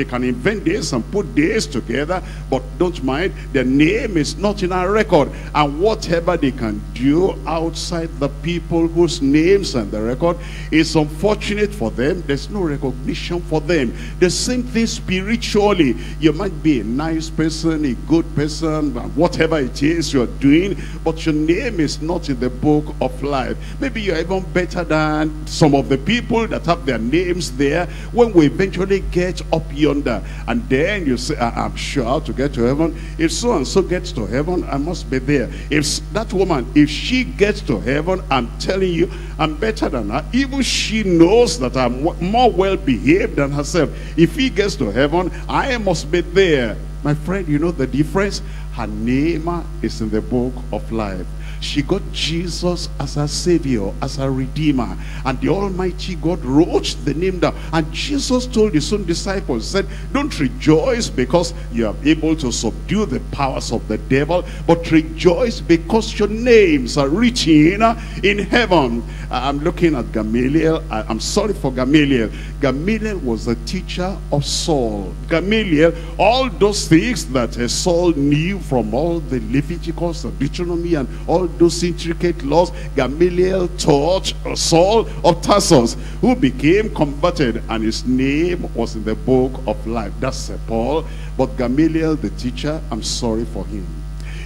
can invent this and put this together, but don't mind, their name is not in our record. And whatever they can do outside the people whose names and the record, it's unfortunate for them. There's no recognition for them. The same thing spiritually. You might be a nice person, a good person, whatever it is you're doing, but your name is not in the book of life. Maybe you're even better than some of the people that have their names there. When we eventually get up yonder, and then you say, I'm sure to get to heaven, if so and so gets to heaven, I must be there. If that woman, if she gets to heaven, I'm telling you, I'm better than her. Even she knows that I'm more well behaved than herself. If he gets to heaven, I must be there. My friend, you know the difference? Her name is in the book of life. She got Jesus as her Savior, as her Redeemer. And the Almighty God wrote the name down. And Jesus told his own disciples, said, don't rejoice because you are able to subdue the powers of the devil, but rejoice because your names are written in heaven. I'm looking at Gamaliel. I'm sorry for Gamaliel. Gamaliel was the teacher of Saul. Gamaliel, all those things that Saul knew from all the Leviticus, the Deuteronomy, and all those intricate laws, Gamaliel taught Saul of Tarsus, who became converted, and his name was in the book of life. That's Paul. But Gamaliel, the teacher, I'm sorry for him,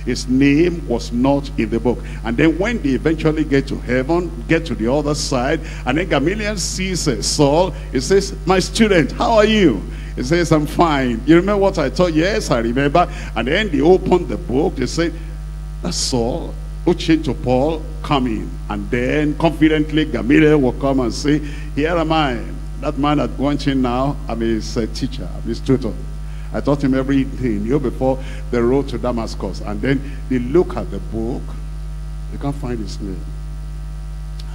his name was not in the book. And then when they eventually get to heaven, get to the other side, and then Gamaliel sees Saul, he says, my student, how are you? He says, I'm fine. You remember what I taught? Yes, I remember. And then they opened the book, they said, that's Saul, who changed to Paul, come in. And then confidently Gamaliel will come and say, here am I, that man at Guantin now, I'm his teacher, I'm his tutor. I taught him everything, you know, before the road to Damascus. And then they look at the book, they can't find his name.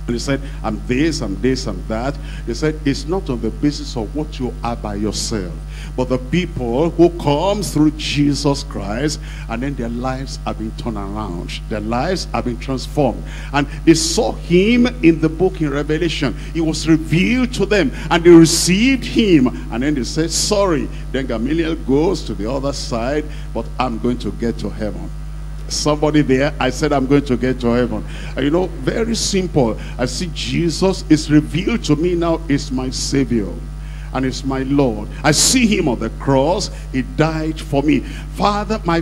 And he said, I'm this, I'm this, I'm that. He said, it's not on the basis of what you are by yourself, but the people who come through Jesus Christ, and then their lives have been turned around. Their lives have been transformed. And they saw him in the book in Revelation. He was revealed to them, and they received him. And then they said, sorry. Then Gamaliel goes to the other side, but I'm going to get to heaven. Somebody there, I said, I'm going to get to heaven. You know, very simple. I see Jesus is revealed to me now, is my Savior and is my Lord. I see him on the cross. He died for me. Father, my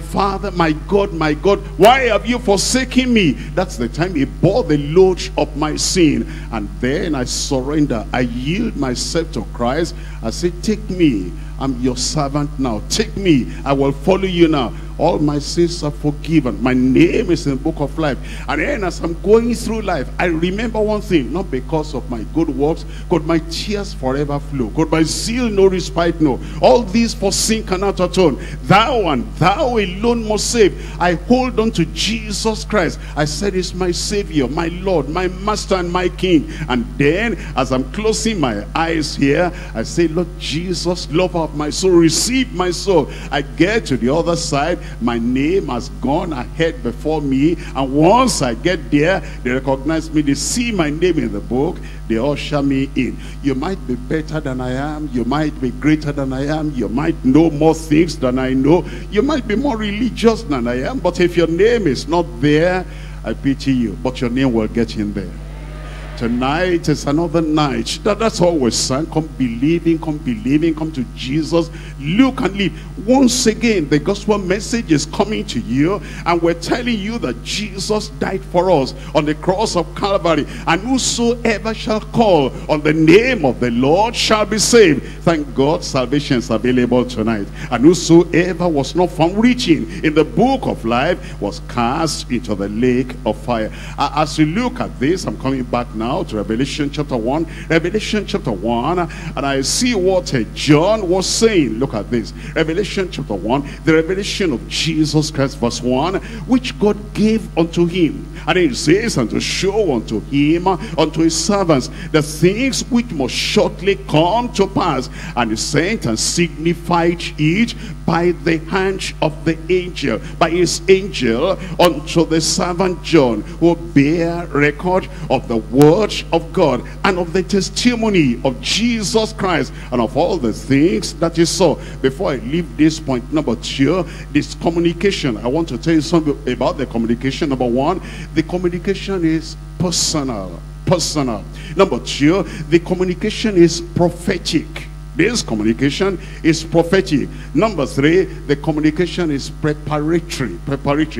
God, why have you forsaken me? That's the time he bore the load of my sin. And then I surrender. I yield myself to Christ. I say, take me. I'm your servant now. Take me. I will follow you now. All my sins are forgiven. My name is in the book of life. And then as I'm going through life, I remember one thing. Not because of my good works could my tears forever flow, could my zeal no respite know. All these for sin cannot atone. Thou and thou alone must save. I hold on to Jesus Christ. I said it's my Savior, my Lord, my Master and my King. And then as I'm closing my eyes here, I say, Lord Jesus, lover of my soul, receive my soul. I get to the other side. My name has gone ahead before me, and once I get there, they recognize me, they see my name in the book, they usher me in. You might be better than I am, you might be greater than I am, you might know more things than I know, you might be more religious than I am, but if your name is not there, I pity you, but your name will get in there. Tonight is another night. That's all we're saying. Come believing, come to Jesus. Look and live. Once again, the gospel message is coming to you, and we're telling you that Jesus died for us on the cross of Calvary, and whosoever shall call on the name of the Lord shall be saved. Thank God, salvation is available tonight. And whosoever was not found reaching in the book of life was cast into the lake of fire. As you look at this, I'm coming back now now to Revelation chapter 1. Revelation chapter 1, and I see what John was saying. Look at this. Revelation chapter 1, the revelation of Jesus Christ, verse 1, which God gave unto him. And it says, and to show unto him, unto his servants, the things which must shortly come to pass. And he sent and signified it by the hand of the angel, by his angel, unto the servant John, who bear record of the word of God and of the testimony of Jesus Christ and of all the things that he saw. Before I leave this point number 2, this communication, I want to tell you something about the communication. Number 1, the communication is personal. Number 2, the communication is prophetic. This communication is prophetic. Number 3, the communication is preparatory.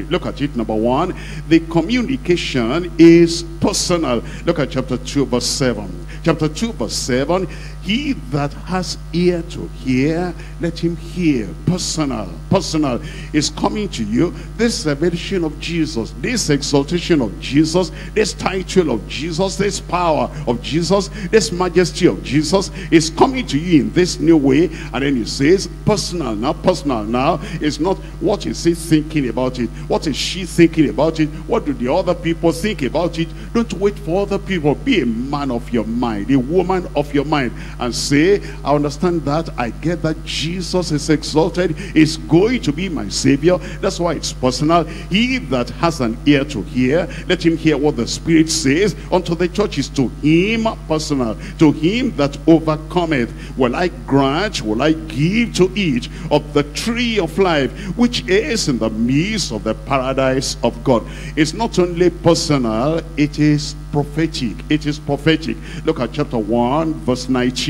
Look at it. Number 1, the communication is personal. Look at chapter 2 verse 7. Chapter 2 verse 7, he that has ear to hear, let him hear. Personal is coming to you. This revelation of Jesus, this exaltation of Jesus, this title of Jesus, this power of Jesus, this majesty of Jesus is coming to you in this new way. And then he says, personal now. It's not what is he thinking about it, what is she thinking about it, what do the other people think about it. Don't wait for other people. Be a man of your mind, a woman of your mind, and say, I understand that, I get that Jesus is exalted, is going to be my savior. That's why it's personal. He that has an ear to hear, let him hear what the Spirit says unto the churches. To him, personal, to him that overcometh will I grant, will I give to each of the tree of life, which is in the midst of the paradise of God. It's not only personal, it is prophetic. It is prophetic. Look at chapter 1 verse 19.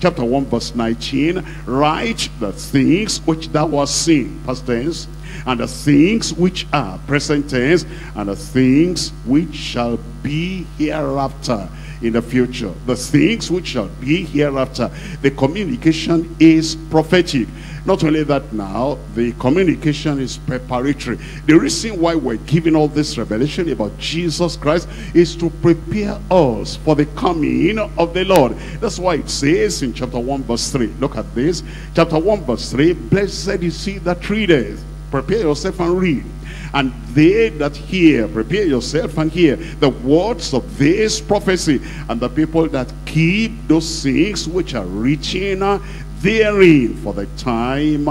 Chapter 1 verse 19, write the things which thou hast seen, past tense, and the things which are, present tense, and the things which shall be hereafter, in the future, the things which shall be hereafter. The communication is prophetic. Not only that, now the communication is preparatory. The reason why we're giving all this revelation about Jesus Christ is to prepare us for the coming of the Lord. That's why it says in chapter 1 verse 3, look at this, chapter 1 verse 3, blessed is he that readeth. Prepare yourself and read. And they that hear, prepare yourself and hear the words of this prophecy, and the people that keep those things which are written therein, for the time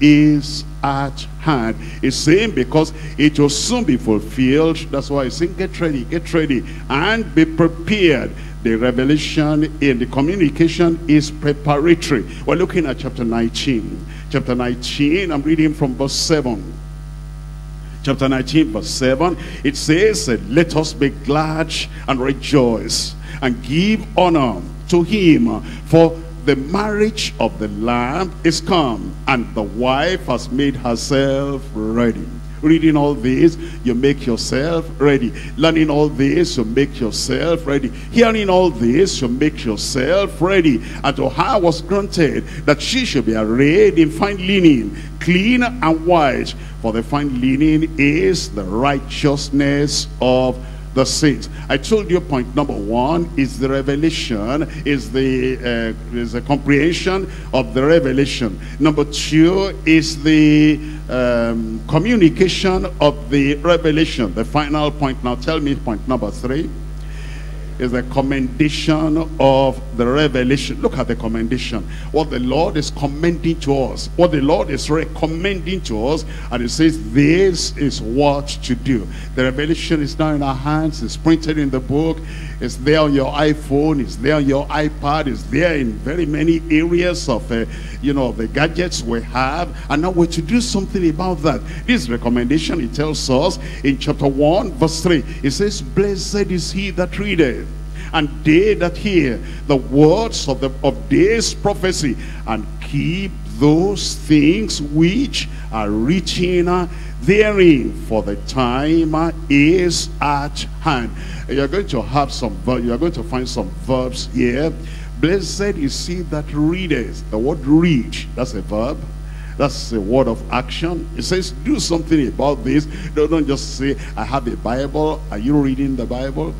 is at hand. It's saying, because it will soon be fulfilled. That's why it's saying, get ready and be prepared. The revelation in the communication is preparatory. We're looking at chapter 19. Chapter 19, I'm reading from verse 7. Chapter 19 verse 7, it says, let us be glad and rejoice and give honor to him, for the marriage of the Lamb is come, and the wife has made herself ready. Reading all this, you make yourself ready. Learning all this, you make yourself ready. Hearing all this, you make yourself ready. And to her was granted that she should be arrayed in fine linen, clean and white, for the fine linen is the righteousness of the saints. I told you point number 1 is the revelation, is the comprehension of the revelation. Number 2 is the communication of the revelation. The final point, now tell me point number 3, is the commendation of the revelation. Look at the commendation, what the Lord is commending to us, what the Lord is recommending to us. And it says, this is what to do. The revelation is now in our hands. It's printed in the book. It's there on your iPhone, it's there on your iPad, it's there in very many areas of the gadgets we have. And now we're to do something about that. This recommendation, it tells us in chapter 1 verse 3, it says, blessed is he that readeth, and they that hear the words of this prophecy, and keep those things which are written therein, for the time is at hand. You're going to have some verbs. You're going to find some verbs here. Blessed is he that readeth. The word read, that's a verb. That's a word of action. It says, do something about this. Don't just say, I have a Bible. Are you reading the Bible?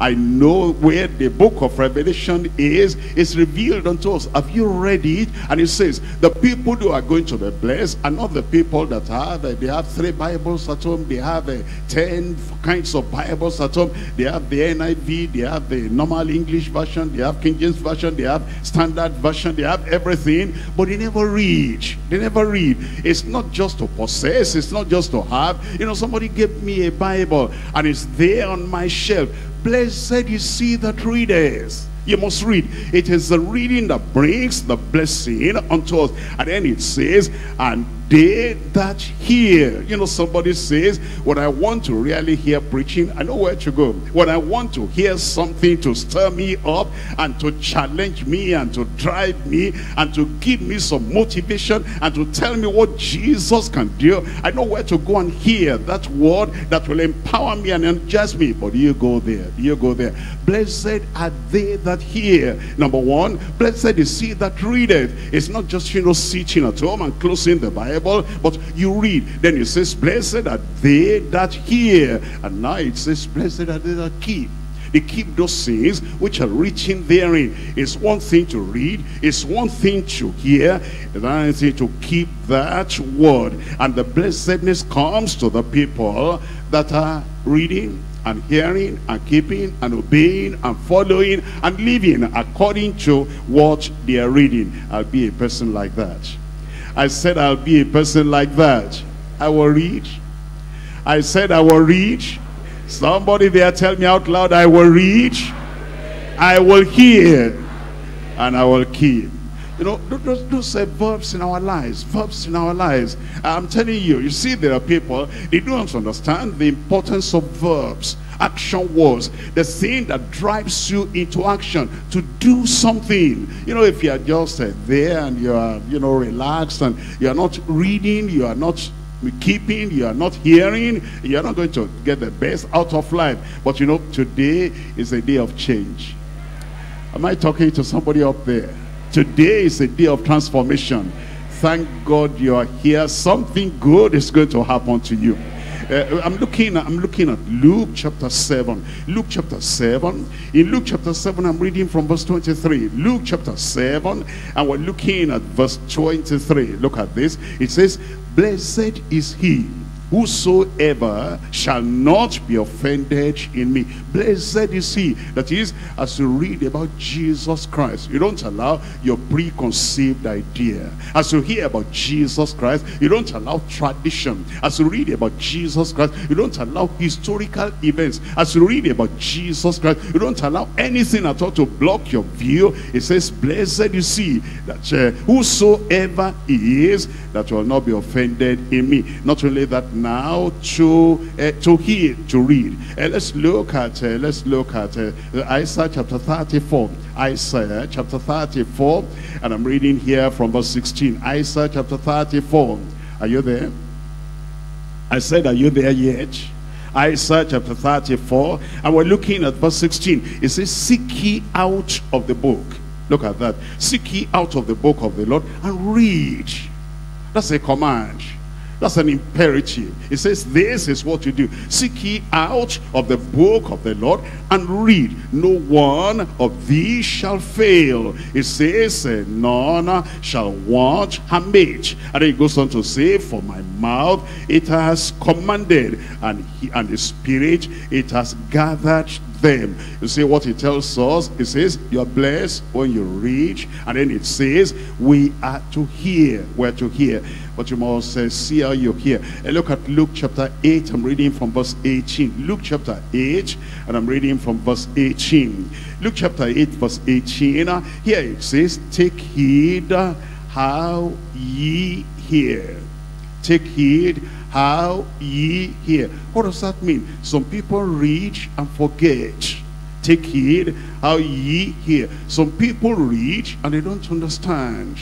I know where the book of Revelation is. It's revealed unto us. Have you read it? And it says, the people who are going to be blessed are not the people that have 3 Bibles at home. They have 10 kinds of Bibles at home. They have the NIV. They have the normal English version. They have King James version. They have standard version. They have everything. But they never read. They never read. It's not just to possess. It's not just to have. You know, somebody gave me a Bible and it's there on my shelf. Blessed is he that readeth. You must read. It is the reading that brings the blessing unto us. And then it says, and they that hear. You know, somebody says, when I want to really hear preaching, I know where to go. When I want to hear something to stir me up and to challenge me and to drive me and to give me some motivation and to tell me what Jesus can do, I know where to go and hear that word that will empower me and energize me. But you go there, you go there. Blessed are they that hear. Number one, blessed is he that readeth. It's not just, you know, sitting at home and closing the Bible, but you read. Then it says, blessed are they that hear. And now it says, blessed are they that keep. They keep those things which are written therein. It's one thing to read, it's one thing to hear, it's another thing to keep that word. And the blessedness comes to the people that are reading and hearing and keeping and obeying and following and living according to what they are reading. I'll be a person like that. I said I'll be a person like that. I will read. I said I will read. Somebody there tell me out loud, I will read, I will hear, and I will keep. You know, those are verbs in our lives, verbs in our lives. I'm telling you, you see, there are people, they don't understand the importance of verbs. Action words, the thing that drives you into action to do something. You know, if you are just there and you are, you know, relaxed and you are not reading, you are not keeping, you are not hearing, you are not going to get the best out of life. But you know, today is a day of change. Am I talking to somebody up there? Today is a day of transformation. Thank God you are here. Something good is going to happen to you. I'm looking at Luke chapter 7. Luke chapter 7. In Luke chapter 7, I'm reading from verse 23. Luke chapter 7, and we're looking at verse 23. Look at this. It says, blessed is he whosoever shall not be offended in me. Blessed is he. That is, as you read about Jesus Christ, you don't allow your preconceived idea. As you hear about Jesus Christ, you don't allow tradition. As you read about Jesus Christ, you don't allow historical events. As you read about Jesus Christ, you don't allow anything at all to block your view. It says, blessed is he that whosoever is that will not be offended in me. Not only that, now to hear, to read. Let's look at Isaiah chapter 34. Isaiah chapter 34, and I'm reading here from verse 16. Isaiah chapter 34. Are you there? I said, are you there yet? Isaiah chapter 34, and we're looking at verse 16. It says, seek ye out of the book. Look at that. Seek ye out of the book of the Lord and read. That's a command. That's an imperative. It says, this is what you do. Seek ye out of the book of the Lord and read. No one of these shall fail. It says, none shall want homage. And then it goes on to say, for my mouth it has commanded, and he and the Spirit it has gathered them. You see what it tells us? It says, you're blessed when you read. And then it says, we are to hear. We're to hear. But you must see how you hear. And look at Luke chapter 8. I'm reading from verse 18. Luke chapter 8, and I'm reading from verse 18. Luke chapter 8, verse 18. Here it says, take heed how ye hear. Take heed how ye hear. What does that mean? Some people read and forget. Take heed how ye hear. Some people read and they don't understand.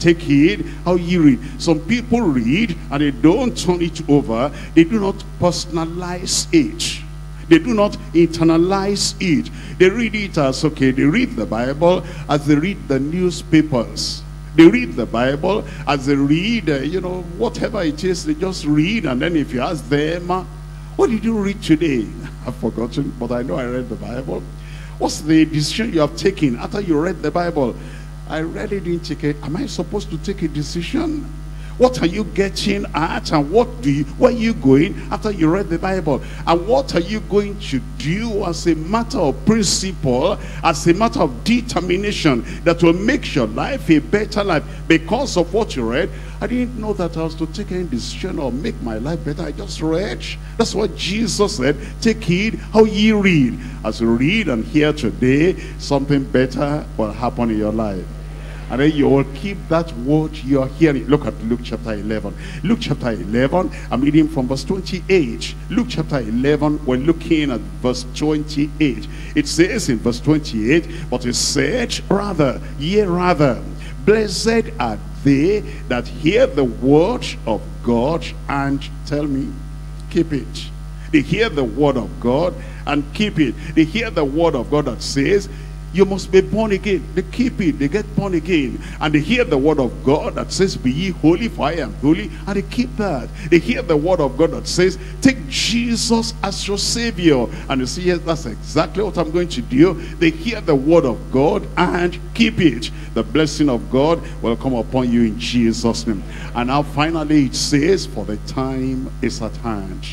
Take heed how ye read. Some people read and they don't turn it over. They do not personalize it. They do not internalize it. They read it as, okay, they read the Bible as they read the newspapers. They read the Bible as they read, you know, whatever it is, they just read. And then if you ask them, What did you read today? I've forgotten, but I know I read the Bible. What's the decision you have taken after you read the Bible? I really didn't take it. Am I supposed to take a decision? What are you getting at, and where are you going after you read the Bible? And what are you going to do as a matter of principle, as a matter of determination that will make your life a better life because of what you read? I didn't know that I was to take any decision or make my life better. I just read. That's what Jesus said. Take heed how ye read. As you read and hear today, something better will happen in your life. And then you will keep that word you are hearing. Look at Luke chapter 11. Luke chapter 11, I'm reading from verse 28. Luke chapter 11, we're looking at verse 28. It says in verse 28, but it said, rather, yea, rather, blessed are they that hear the word of God and tell me, keep it. They hear the word of God and keep it. They hear the word of God that says, you must be born again. They keep it. They get born again. And they hear the word of God that says, be ye holy, for I am holy. And they keep that. They hear the word of God that says, take Jesus as your Savior. And you see, yes, that's exactly what I'm going to do. They hear the word of God and keep it. The blessing of God will come upon you in Jesus' name. And now finally it says, for the time is at hand.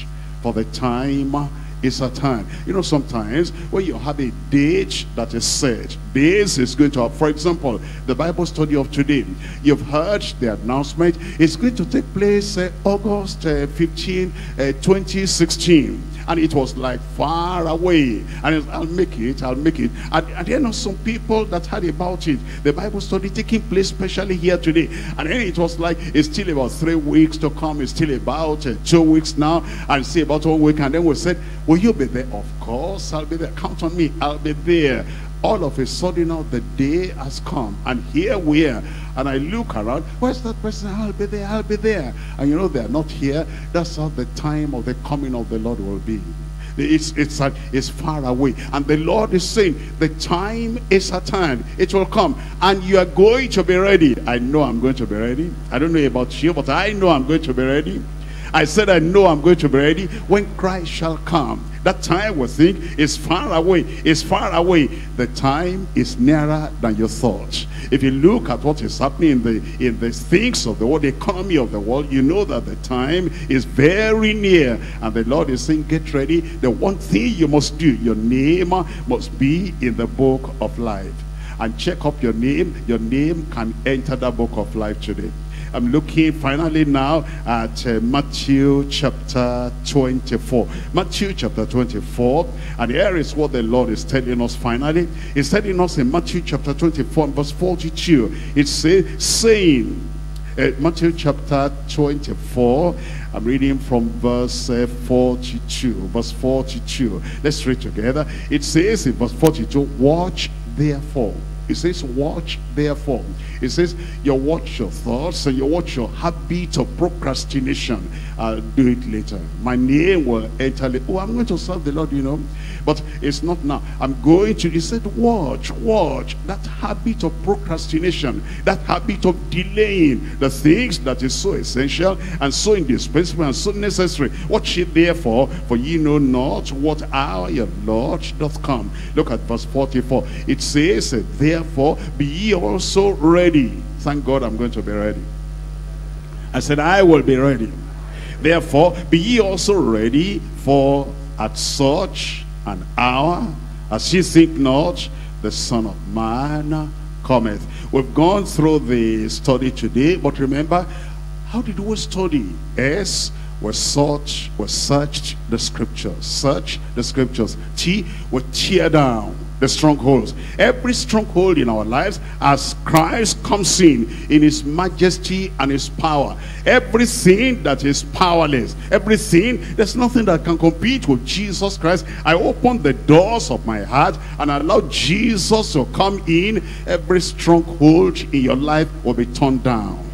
For the time is a time. You know, sometimes when you have a date that is set, this is going to, for example, the Bible study of today, you've heard the announcement, it's going to take place August 15, 2016. And it was like far away. And it's, I'll make it, I'll make it. And there are some people that heard about it. The Bible study taking place especially here today. And then it was like, it's still about 3 weeks to come. It's still about 2 weeks now. And say about 1 week. And then we said, will you be there? Of course, I'll be there. Count on me, I'll be there. All of a sudden now, the day has come. And here we are. And I look around, where's that person? I'll be there, I'll be there. And you know, they're not here. That's how the time of the coming of the Lord will be. It's far away. And the Lord is saying, the time is at hand. It will come. And you are going to be ready. I know I'm going to be ready. I don't know about you, but I know I'm going to be ready. I said, I know I'm going to be ready when Christ shall come. That time we think is far away. It's far away. The time is nearer than you thought. If you look at what is happening in the things of the world, the economy of the world, you know that the time is very near. And the Lord is saying, get ready. The one thing you must do, your name must be in the book of life. And check up your name. Your name can enter the book of life today. I'm looking finally now at Matthew chapter 24. Matthew chapter 24. And here is what the Lord is telling us finally. He's telling us in Matthew chapter 24 and verse 42. It says, saying, Matthew chapter 24, I'm reading from verse 42. Verse 42. Let's read together. It says in verse 42, watch therefore. It says, watch therefore. It says, you watch your thoughts and you watch your habit of procrastination. I'll do it later. My name will enter later. Oh, I'm going to serve the Lord, you know. But it's not now. I'm going to. He said, watch, watch. That habit of procrastination, that habit of delaying the things that is so essential and so indispensable and so necessary. Watch it therefore, for ye know not what hour your Lord doth come. Look at verse 44. It says, therefore, be ye also ready. Thank God I'm going to be ready. I said, I will be ready. Therefore, be ye also ready, for at such an hour as ye think not, the Son of Man cometh. We've gone through the study today, but remember, how did we study? S, we searched the scriptures. Search the scriptures. T, we tear down the strongholds. Every stronghold in our lives, as Christ comes in his majesty and his power, everything that is powerless, everything, there's nothing that can compete with Jesus Christ. I open the doors of my heart and allow Jesus to come in. Every stronghold in your life will be torn down.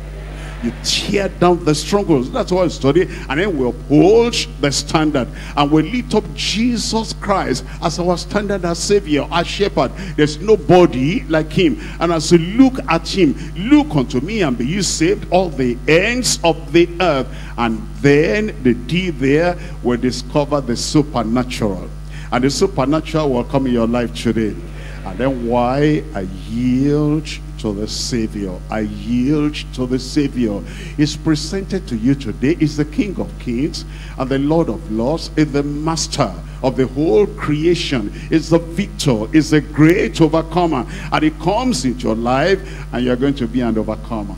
You tear down the strongholds. That's what we study. And then we uphold the standard. And we lift up Jesus Christ as our standard, as Savior, as Shepherd. There's nobody like him. And as you look at him, look unto me and be you saved, all the ends of the earth. And then the day there will discover the supernatural. And the supernatural will come in your life today. And then why? I yield to the Savior. I yield to the Savior. He's presented to you today. Is the King of Kings and the Lord of Lords. Is the Master of the whole creation. Is the Victor. Is the great overcomer. And he comes into your life and you're going to be an overcomer.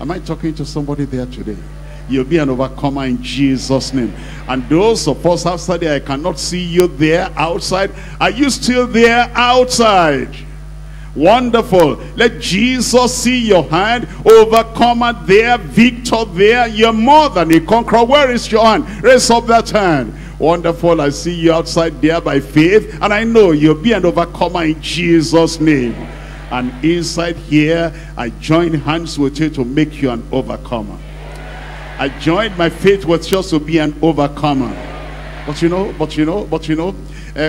Am I talking to somebody there today? You'll be an overcomer in Jesus' name. And those of us outside there, I cannot see you there outside. Are you still there outside? Wonderful. Let Jesus see your hand. Overcomer there, victor there. You're more than a conqueror. Where is your hand? Raise up that hand. Wonderful. I see you outside there by faith. And I know you'll be an overcomer in Jesus' name. And inside here, I join hands with you to make you an overcomer. I joined my faith with yours to be an overcomer. But you know,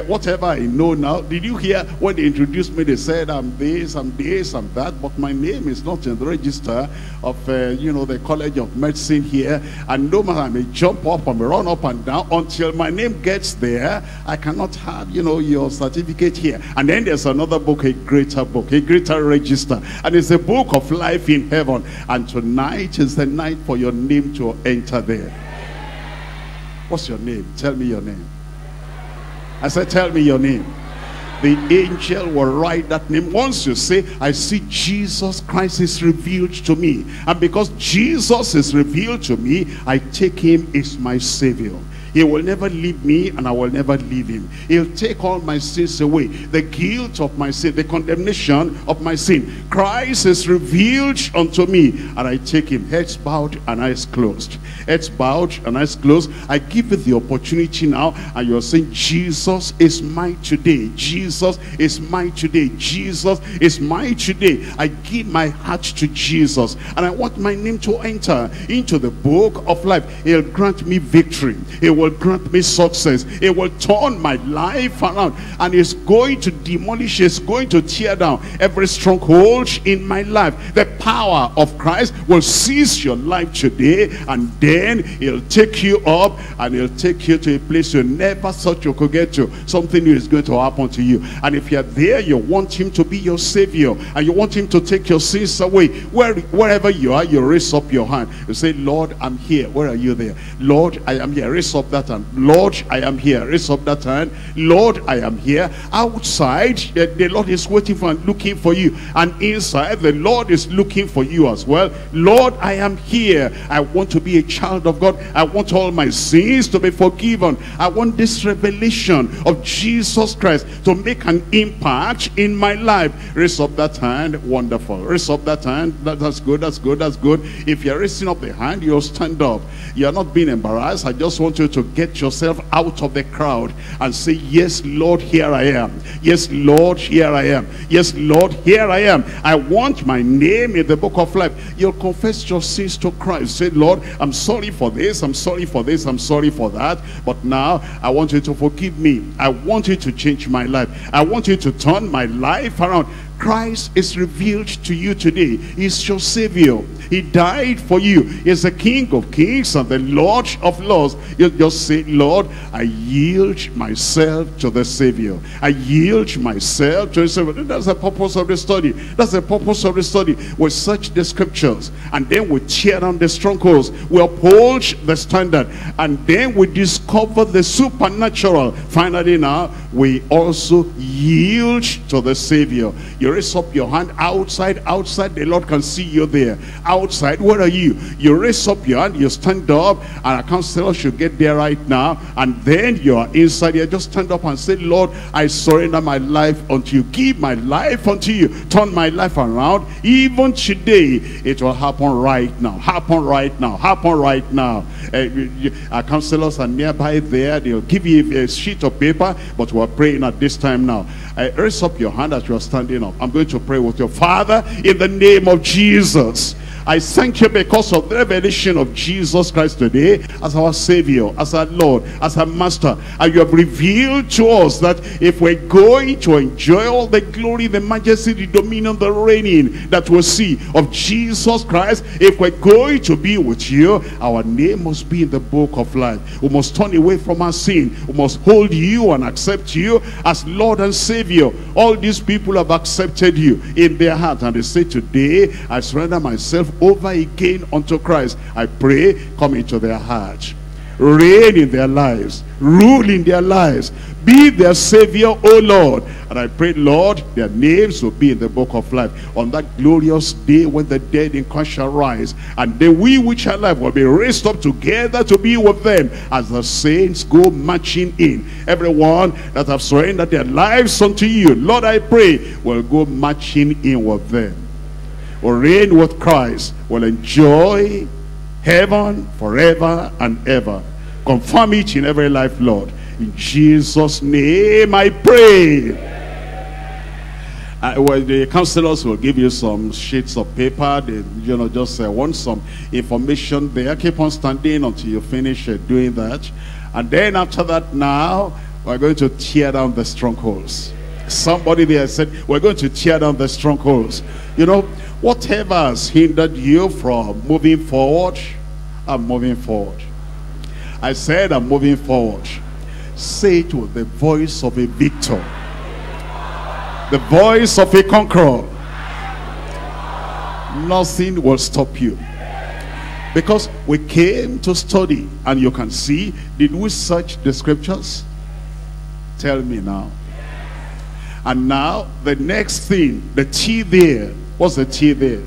whatever I know now, did you hear when they introduced me, they said, I'm this, I'm this, I'm that, but my name is not in the register of, you know, the College of Medicine here. And no matter I may jump up and run up and down until my name gets there, I cannot have, you know, your certificate here. And then there's another book, a greater register. And it's the book of life in heaven. And tonight is the night for your name to enter there. What's your name? Tell me your name. I said, tell me your name. The angel will write that name. Once you say, I see Jesus Christ is revealed to me. And because Jesus is revealed to me, I take him as my Savior. He will never leave me and I will never leave him. He'll take all my sins away. The guilt of my sin, the condemnation of my sin. Christ is revealed unto me and I take him. Heads bowed and eyes closed. Heads bowed and eyes closed. I give you the opportunity now and you're saying, Jesus is mine today. Jesus is mine today. Jesus is mine today. I give my heart to Jesus and I want my name to enter into the book of life. He'll grant me victory. He will grant me success. It will turn my life around, and it's going to demolish, it's going to tear down every stronghold in my life. The power of Christ will seize your life today, and then he'll take you up and he'll take you to a place you never thought you could get to. Something new is going to happen to you. And if you're there, you want him to be your Savior and you want him to take your sins away. Wherever you are, you raise up your hand. You say, Lord, I'm here. Where are you there? Lord, I am here. Raise up that hand. Lord, I am here. Raise up that hand. Lord, I am here. Outside, the Lord is waiting for and looking for you. And inside, the Lord is looking for you as well. Lord, I am here. I want to be a child of God. I want all my sins to be forgiven. I want this revelation of Jesus Christ to make an impact in my life. Raise up that hand. Wonderful. Raise up that hand. That's good. That's good. That's good. If you're raising up the hand, you'll stand up. You're not being embarrassed. I just want you to get yourself out of the crowd and say, yes, Lord, here I am. Yes, Lord, here I am. Yes, Lord, here I am. I want my name in the book of life. You'll confess your sins to Christ. Say, Lord, I'm sorry for this. I'm sorry for this. I'm sorry for that. But now I want you to forgive me. I want you to change my life. I want you to turn my life around. Christ is revealed to you today. He's your Savior. He died for you. He's the King of Kings and the Lord of Lords. You just say, Lord, I yield myself to the Savior. I yield myself to the Savior. That's the purpose of the study. That's the purpose of the study. We search the scriptures and then we tear down the strongholds. We uphold the standard and then we discover the supernatural. Finally now, we also yield to the Savior. You raise up your hand outside. Outside, the Lord can see you there. Outside, where are you? You raise up your hand, you stand up, and our counselor should get there right now. And then you are inside here. Just stand up and say, Lord, I surrender my life unto you. Give my life unto you. Turn my life around. Even today, it will happen right now. Happen right now. Happen right now. Our counselors are nearby there. They'll give you a sheet of paper, but we're praying at this time now. Raise up your hand as you are standing up. I'm going to pray with your Father in the name of Jesus. I thank you because of the revelation of Jesus Christ today as our Savior, as our Lord, as our Master. And you have revealed to us that if we're going to enjoy all the glory, the majesty, the dominion, the reigning that we'll see of Jesus Christ, if we're going to be with you, our name must be in the book of life. We must turn away from our sin. We must hold you and accept you as Lord and Savior. All these people have accepted you in their heart, and they say, today I surrender myself over again unto Christ. I pray, come into their hearts, reign in their lives, rule in their lives, be their Savior, O Lord. And I pray, Lord, their names will be in the book of life on that glorious day when the dead in Christ shall rise, and then we which are alive will be raised up together to be with them as the saints go marching in. Everyone that have surrendered their lives unto you, Lord, I pray, will go marching in with them. Will reign with Christ, will enjoy heaven forever and ever. Confirm it in every life, Lord. In Jesus' name I pray. Well, the counselors will give you some sheets of paper. They, you know, just want some information there. Keep on standing until you finish doing that. And then after that, now we're going to tear down the strongholds. Somebody there said, we're going to tear down the strongholds. You know, whatever has hindered you from moving forward, I'm moving forward. I said, I'm moving forward. Say it with the voice of a victor, the voice of a conqueror. Nothing will stop you, because we came to study. And you can see, did we search the scriptures? Tell me now. And now the next thing, the T there. What's the T there?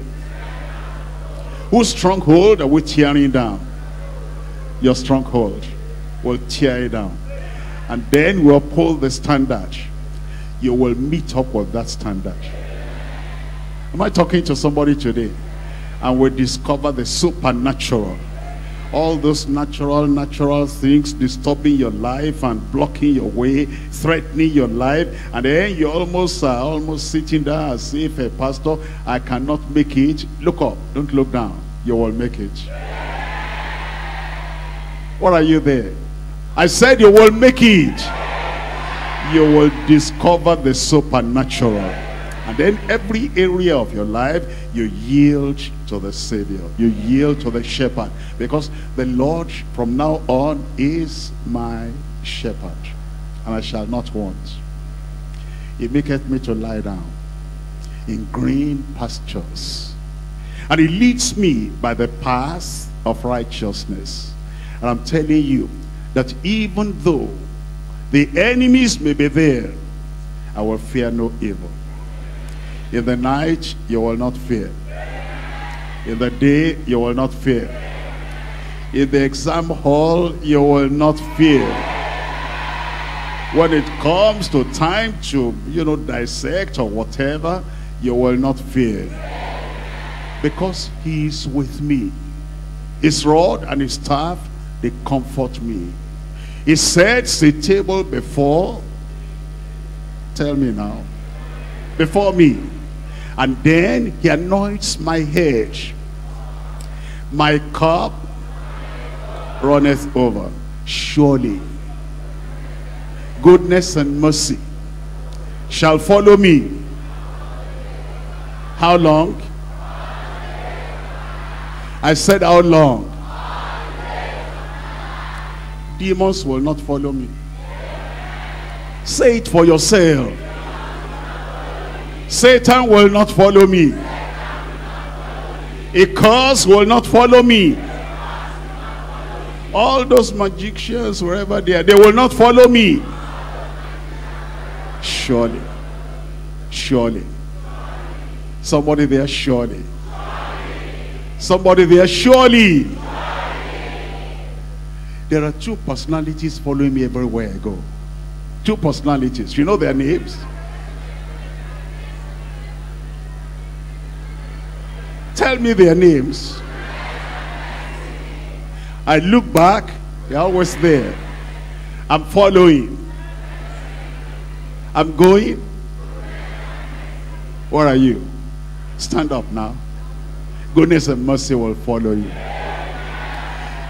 Whose stronghold are we tearing down? Your stronghold. Will tear it down. And then we'll pull the standard. You will meet up with that standard. Am I talking to somebody today? And we'll discover the supernatural. All those natural things disturbing your life and blocking your way, threatening your life, and then you almost are almost sitting there as if, a pastor, I cannot make it. Look up, don't look down. You will make it. What are you there? I said you will make it. You will discover the supernatural, and then every area of your life you yield to the Savior, you yield to the shepherd, because the Lord from now on is my shepherd, and I shall not want. He maketh me to lie down in green pastures, and he leads me by the path of righteousness. And I'm telling you that even though the enemies may be there, I will fear no evil. In the night you will not fear. In the day you will not fear. In the exam hall you will not fear. When it comes to time to, you know, dissect or whatever, you will not fear, because he is with me. His rod and his staff, they comfort me. He sets a table before, tell me now, before me. And then he anoints my head. My cup runneth over. Surely goodness and mercy shall follow me. How long? I said, how long? Demons will not follow me. Say it for yourself. Satan will not follow me. A curse will not follow me. All those magicians, wherever they are, they will not follow me. Surely. Surely. Somebody there, surely. Somebody there, surely. There are two personalities following me everywhere I go. Two personalities. You know their names? Tell me their names. I look back, they're always there. I'm following. I'm going. Where are you? Stand up now. goodness and mercy will follow you.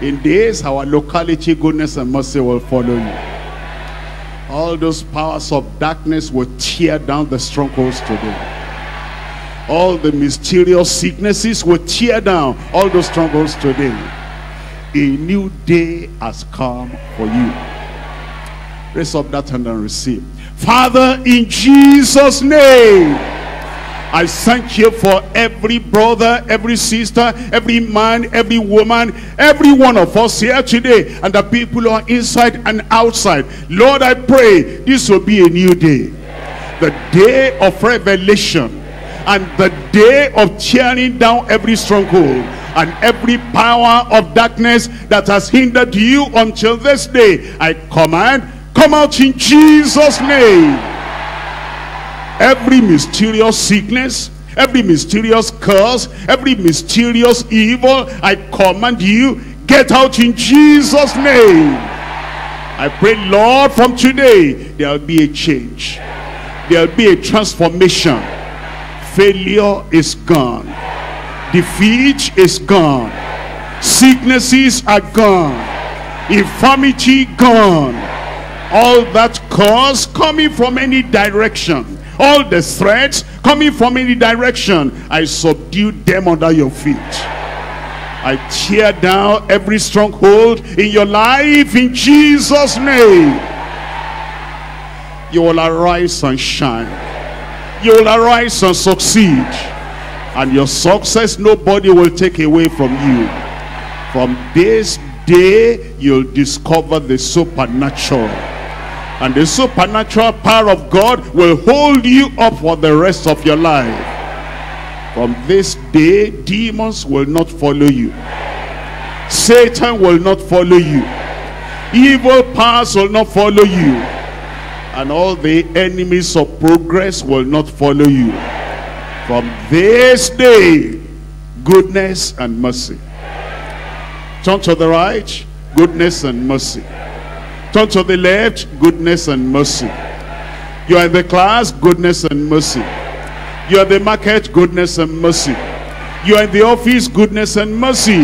In this, our locality, goodness and mercy will follow you. All those powers of darkness will tear down the strongholds today. All the mysterious sicknesses will tear down all those strongholds today. A new day has come for you. Raise up that hand and receive. Father, in Jesus' name, I thank you for every brother, every sister, every man, every woman, every one of us here today, and the people who are inside and outside. Lord, I pray this will be a new day. The day of revelation. And the day of tearing down every stronghold and every power of darkness that has hindered you until this day, I command, come out in Jesus' name. Every mysterious sickness, every mysterious curse, every mysterious evil, I command you, get out in Jesus' name. I pray, Lord, from today, there will be a change. There will be a transformation. Failure is gone. Defeat is gone. Sicknesses are gone. Infirmity gone. All that curse coming from any direction, all the threats coming from any direction, I subdue them under your feet. I tear down every stronghold in your life in Jesus' name. You will arise and shine. You will arise and succeed, and your success nobody will take away from you. From this day, you'll discover the supernatural, and the supernatural power of God will hold you up for the rest of your life. From this day, demons will not follow you. Satan will not follow you. Evil powers will not follow you. And all the enemies of progress will not follow you. From this day, goodness and mercy. Turn to the right, goodness and mercy. Turn to the left, goodness and mercy. You are in the class, goodness and mercy. You are in the market, goodness and mercy. You are in the office, goodness and mercy.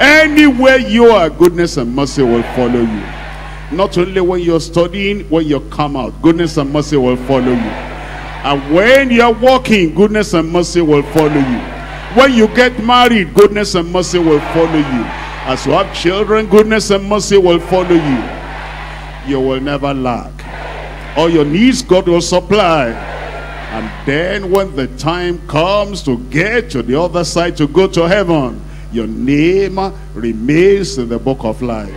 Anywhere you are, goodness and mercy will follow you. Not only when you're studying, when you come out, goodness and mercy will follow you. And when you're walking, goodness and mercy will follow you. When you get married, goodness and mercy will follow you. As you have children, goodness and mercy will follow you. You will never lack. All your needs, God will supply. And then when the time comes to get to the other side, to go to heaven, your name remains in the book of life.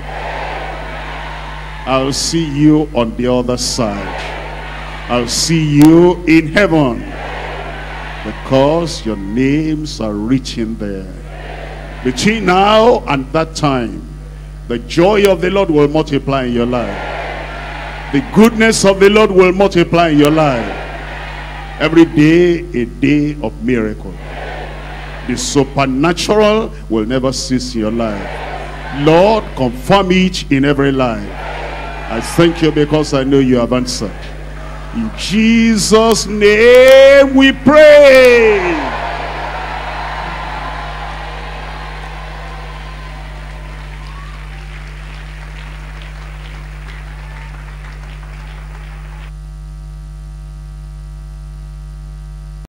I'll see you on the other side. I'll see you in heaven. Because your names are written there. Between now and that time, the joy of the Lord will multiply in your life. The goodness of the Lord will multiply in your life. Every day, a day of miracle. The supernatural will never cease in your life. Lord, confirm it in every life. I thank you because I know you have answered. In Jesus' name we pray.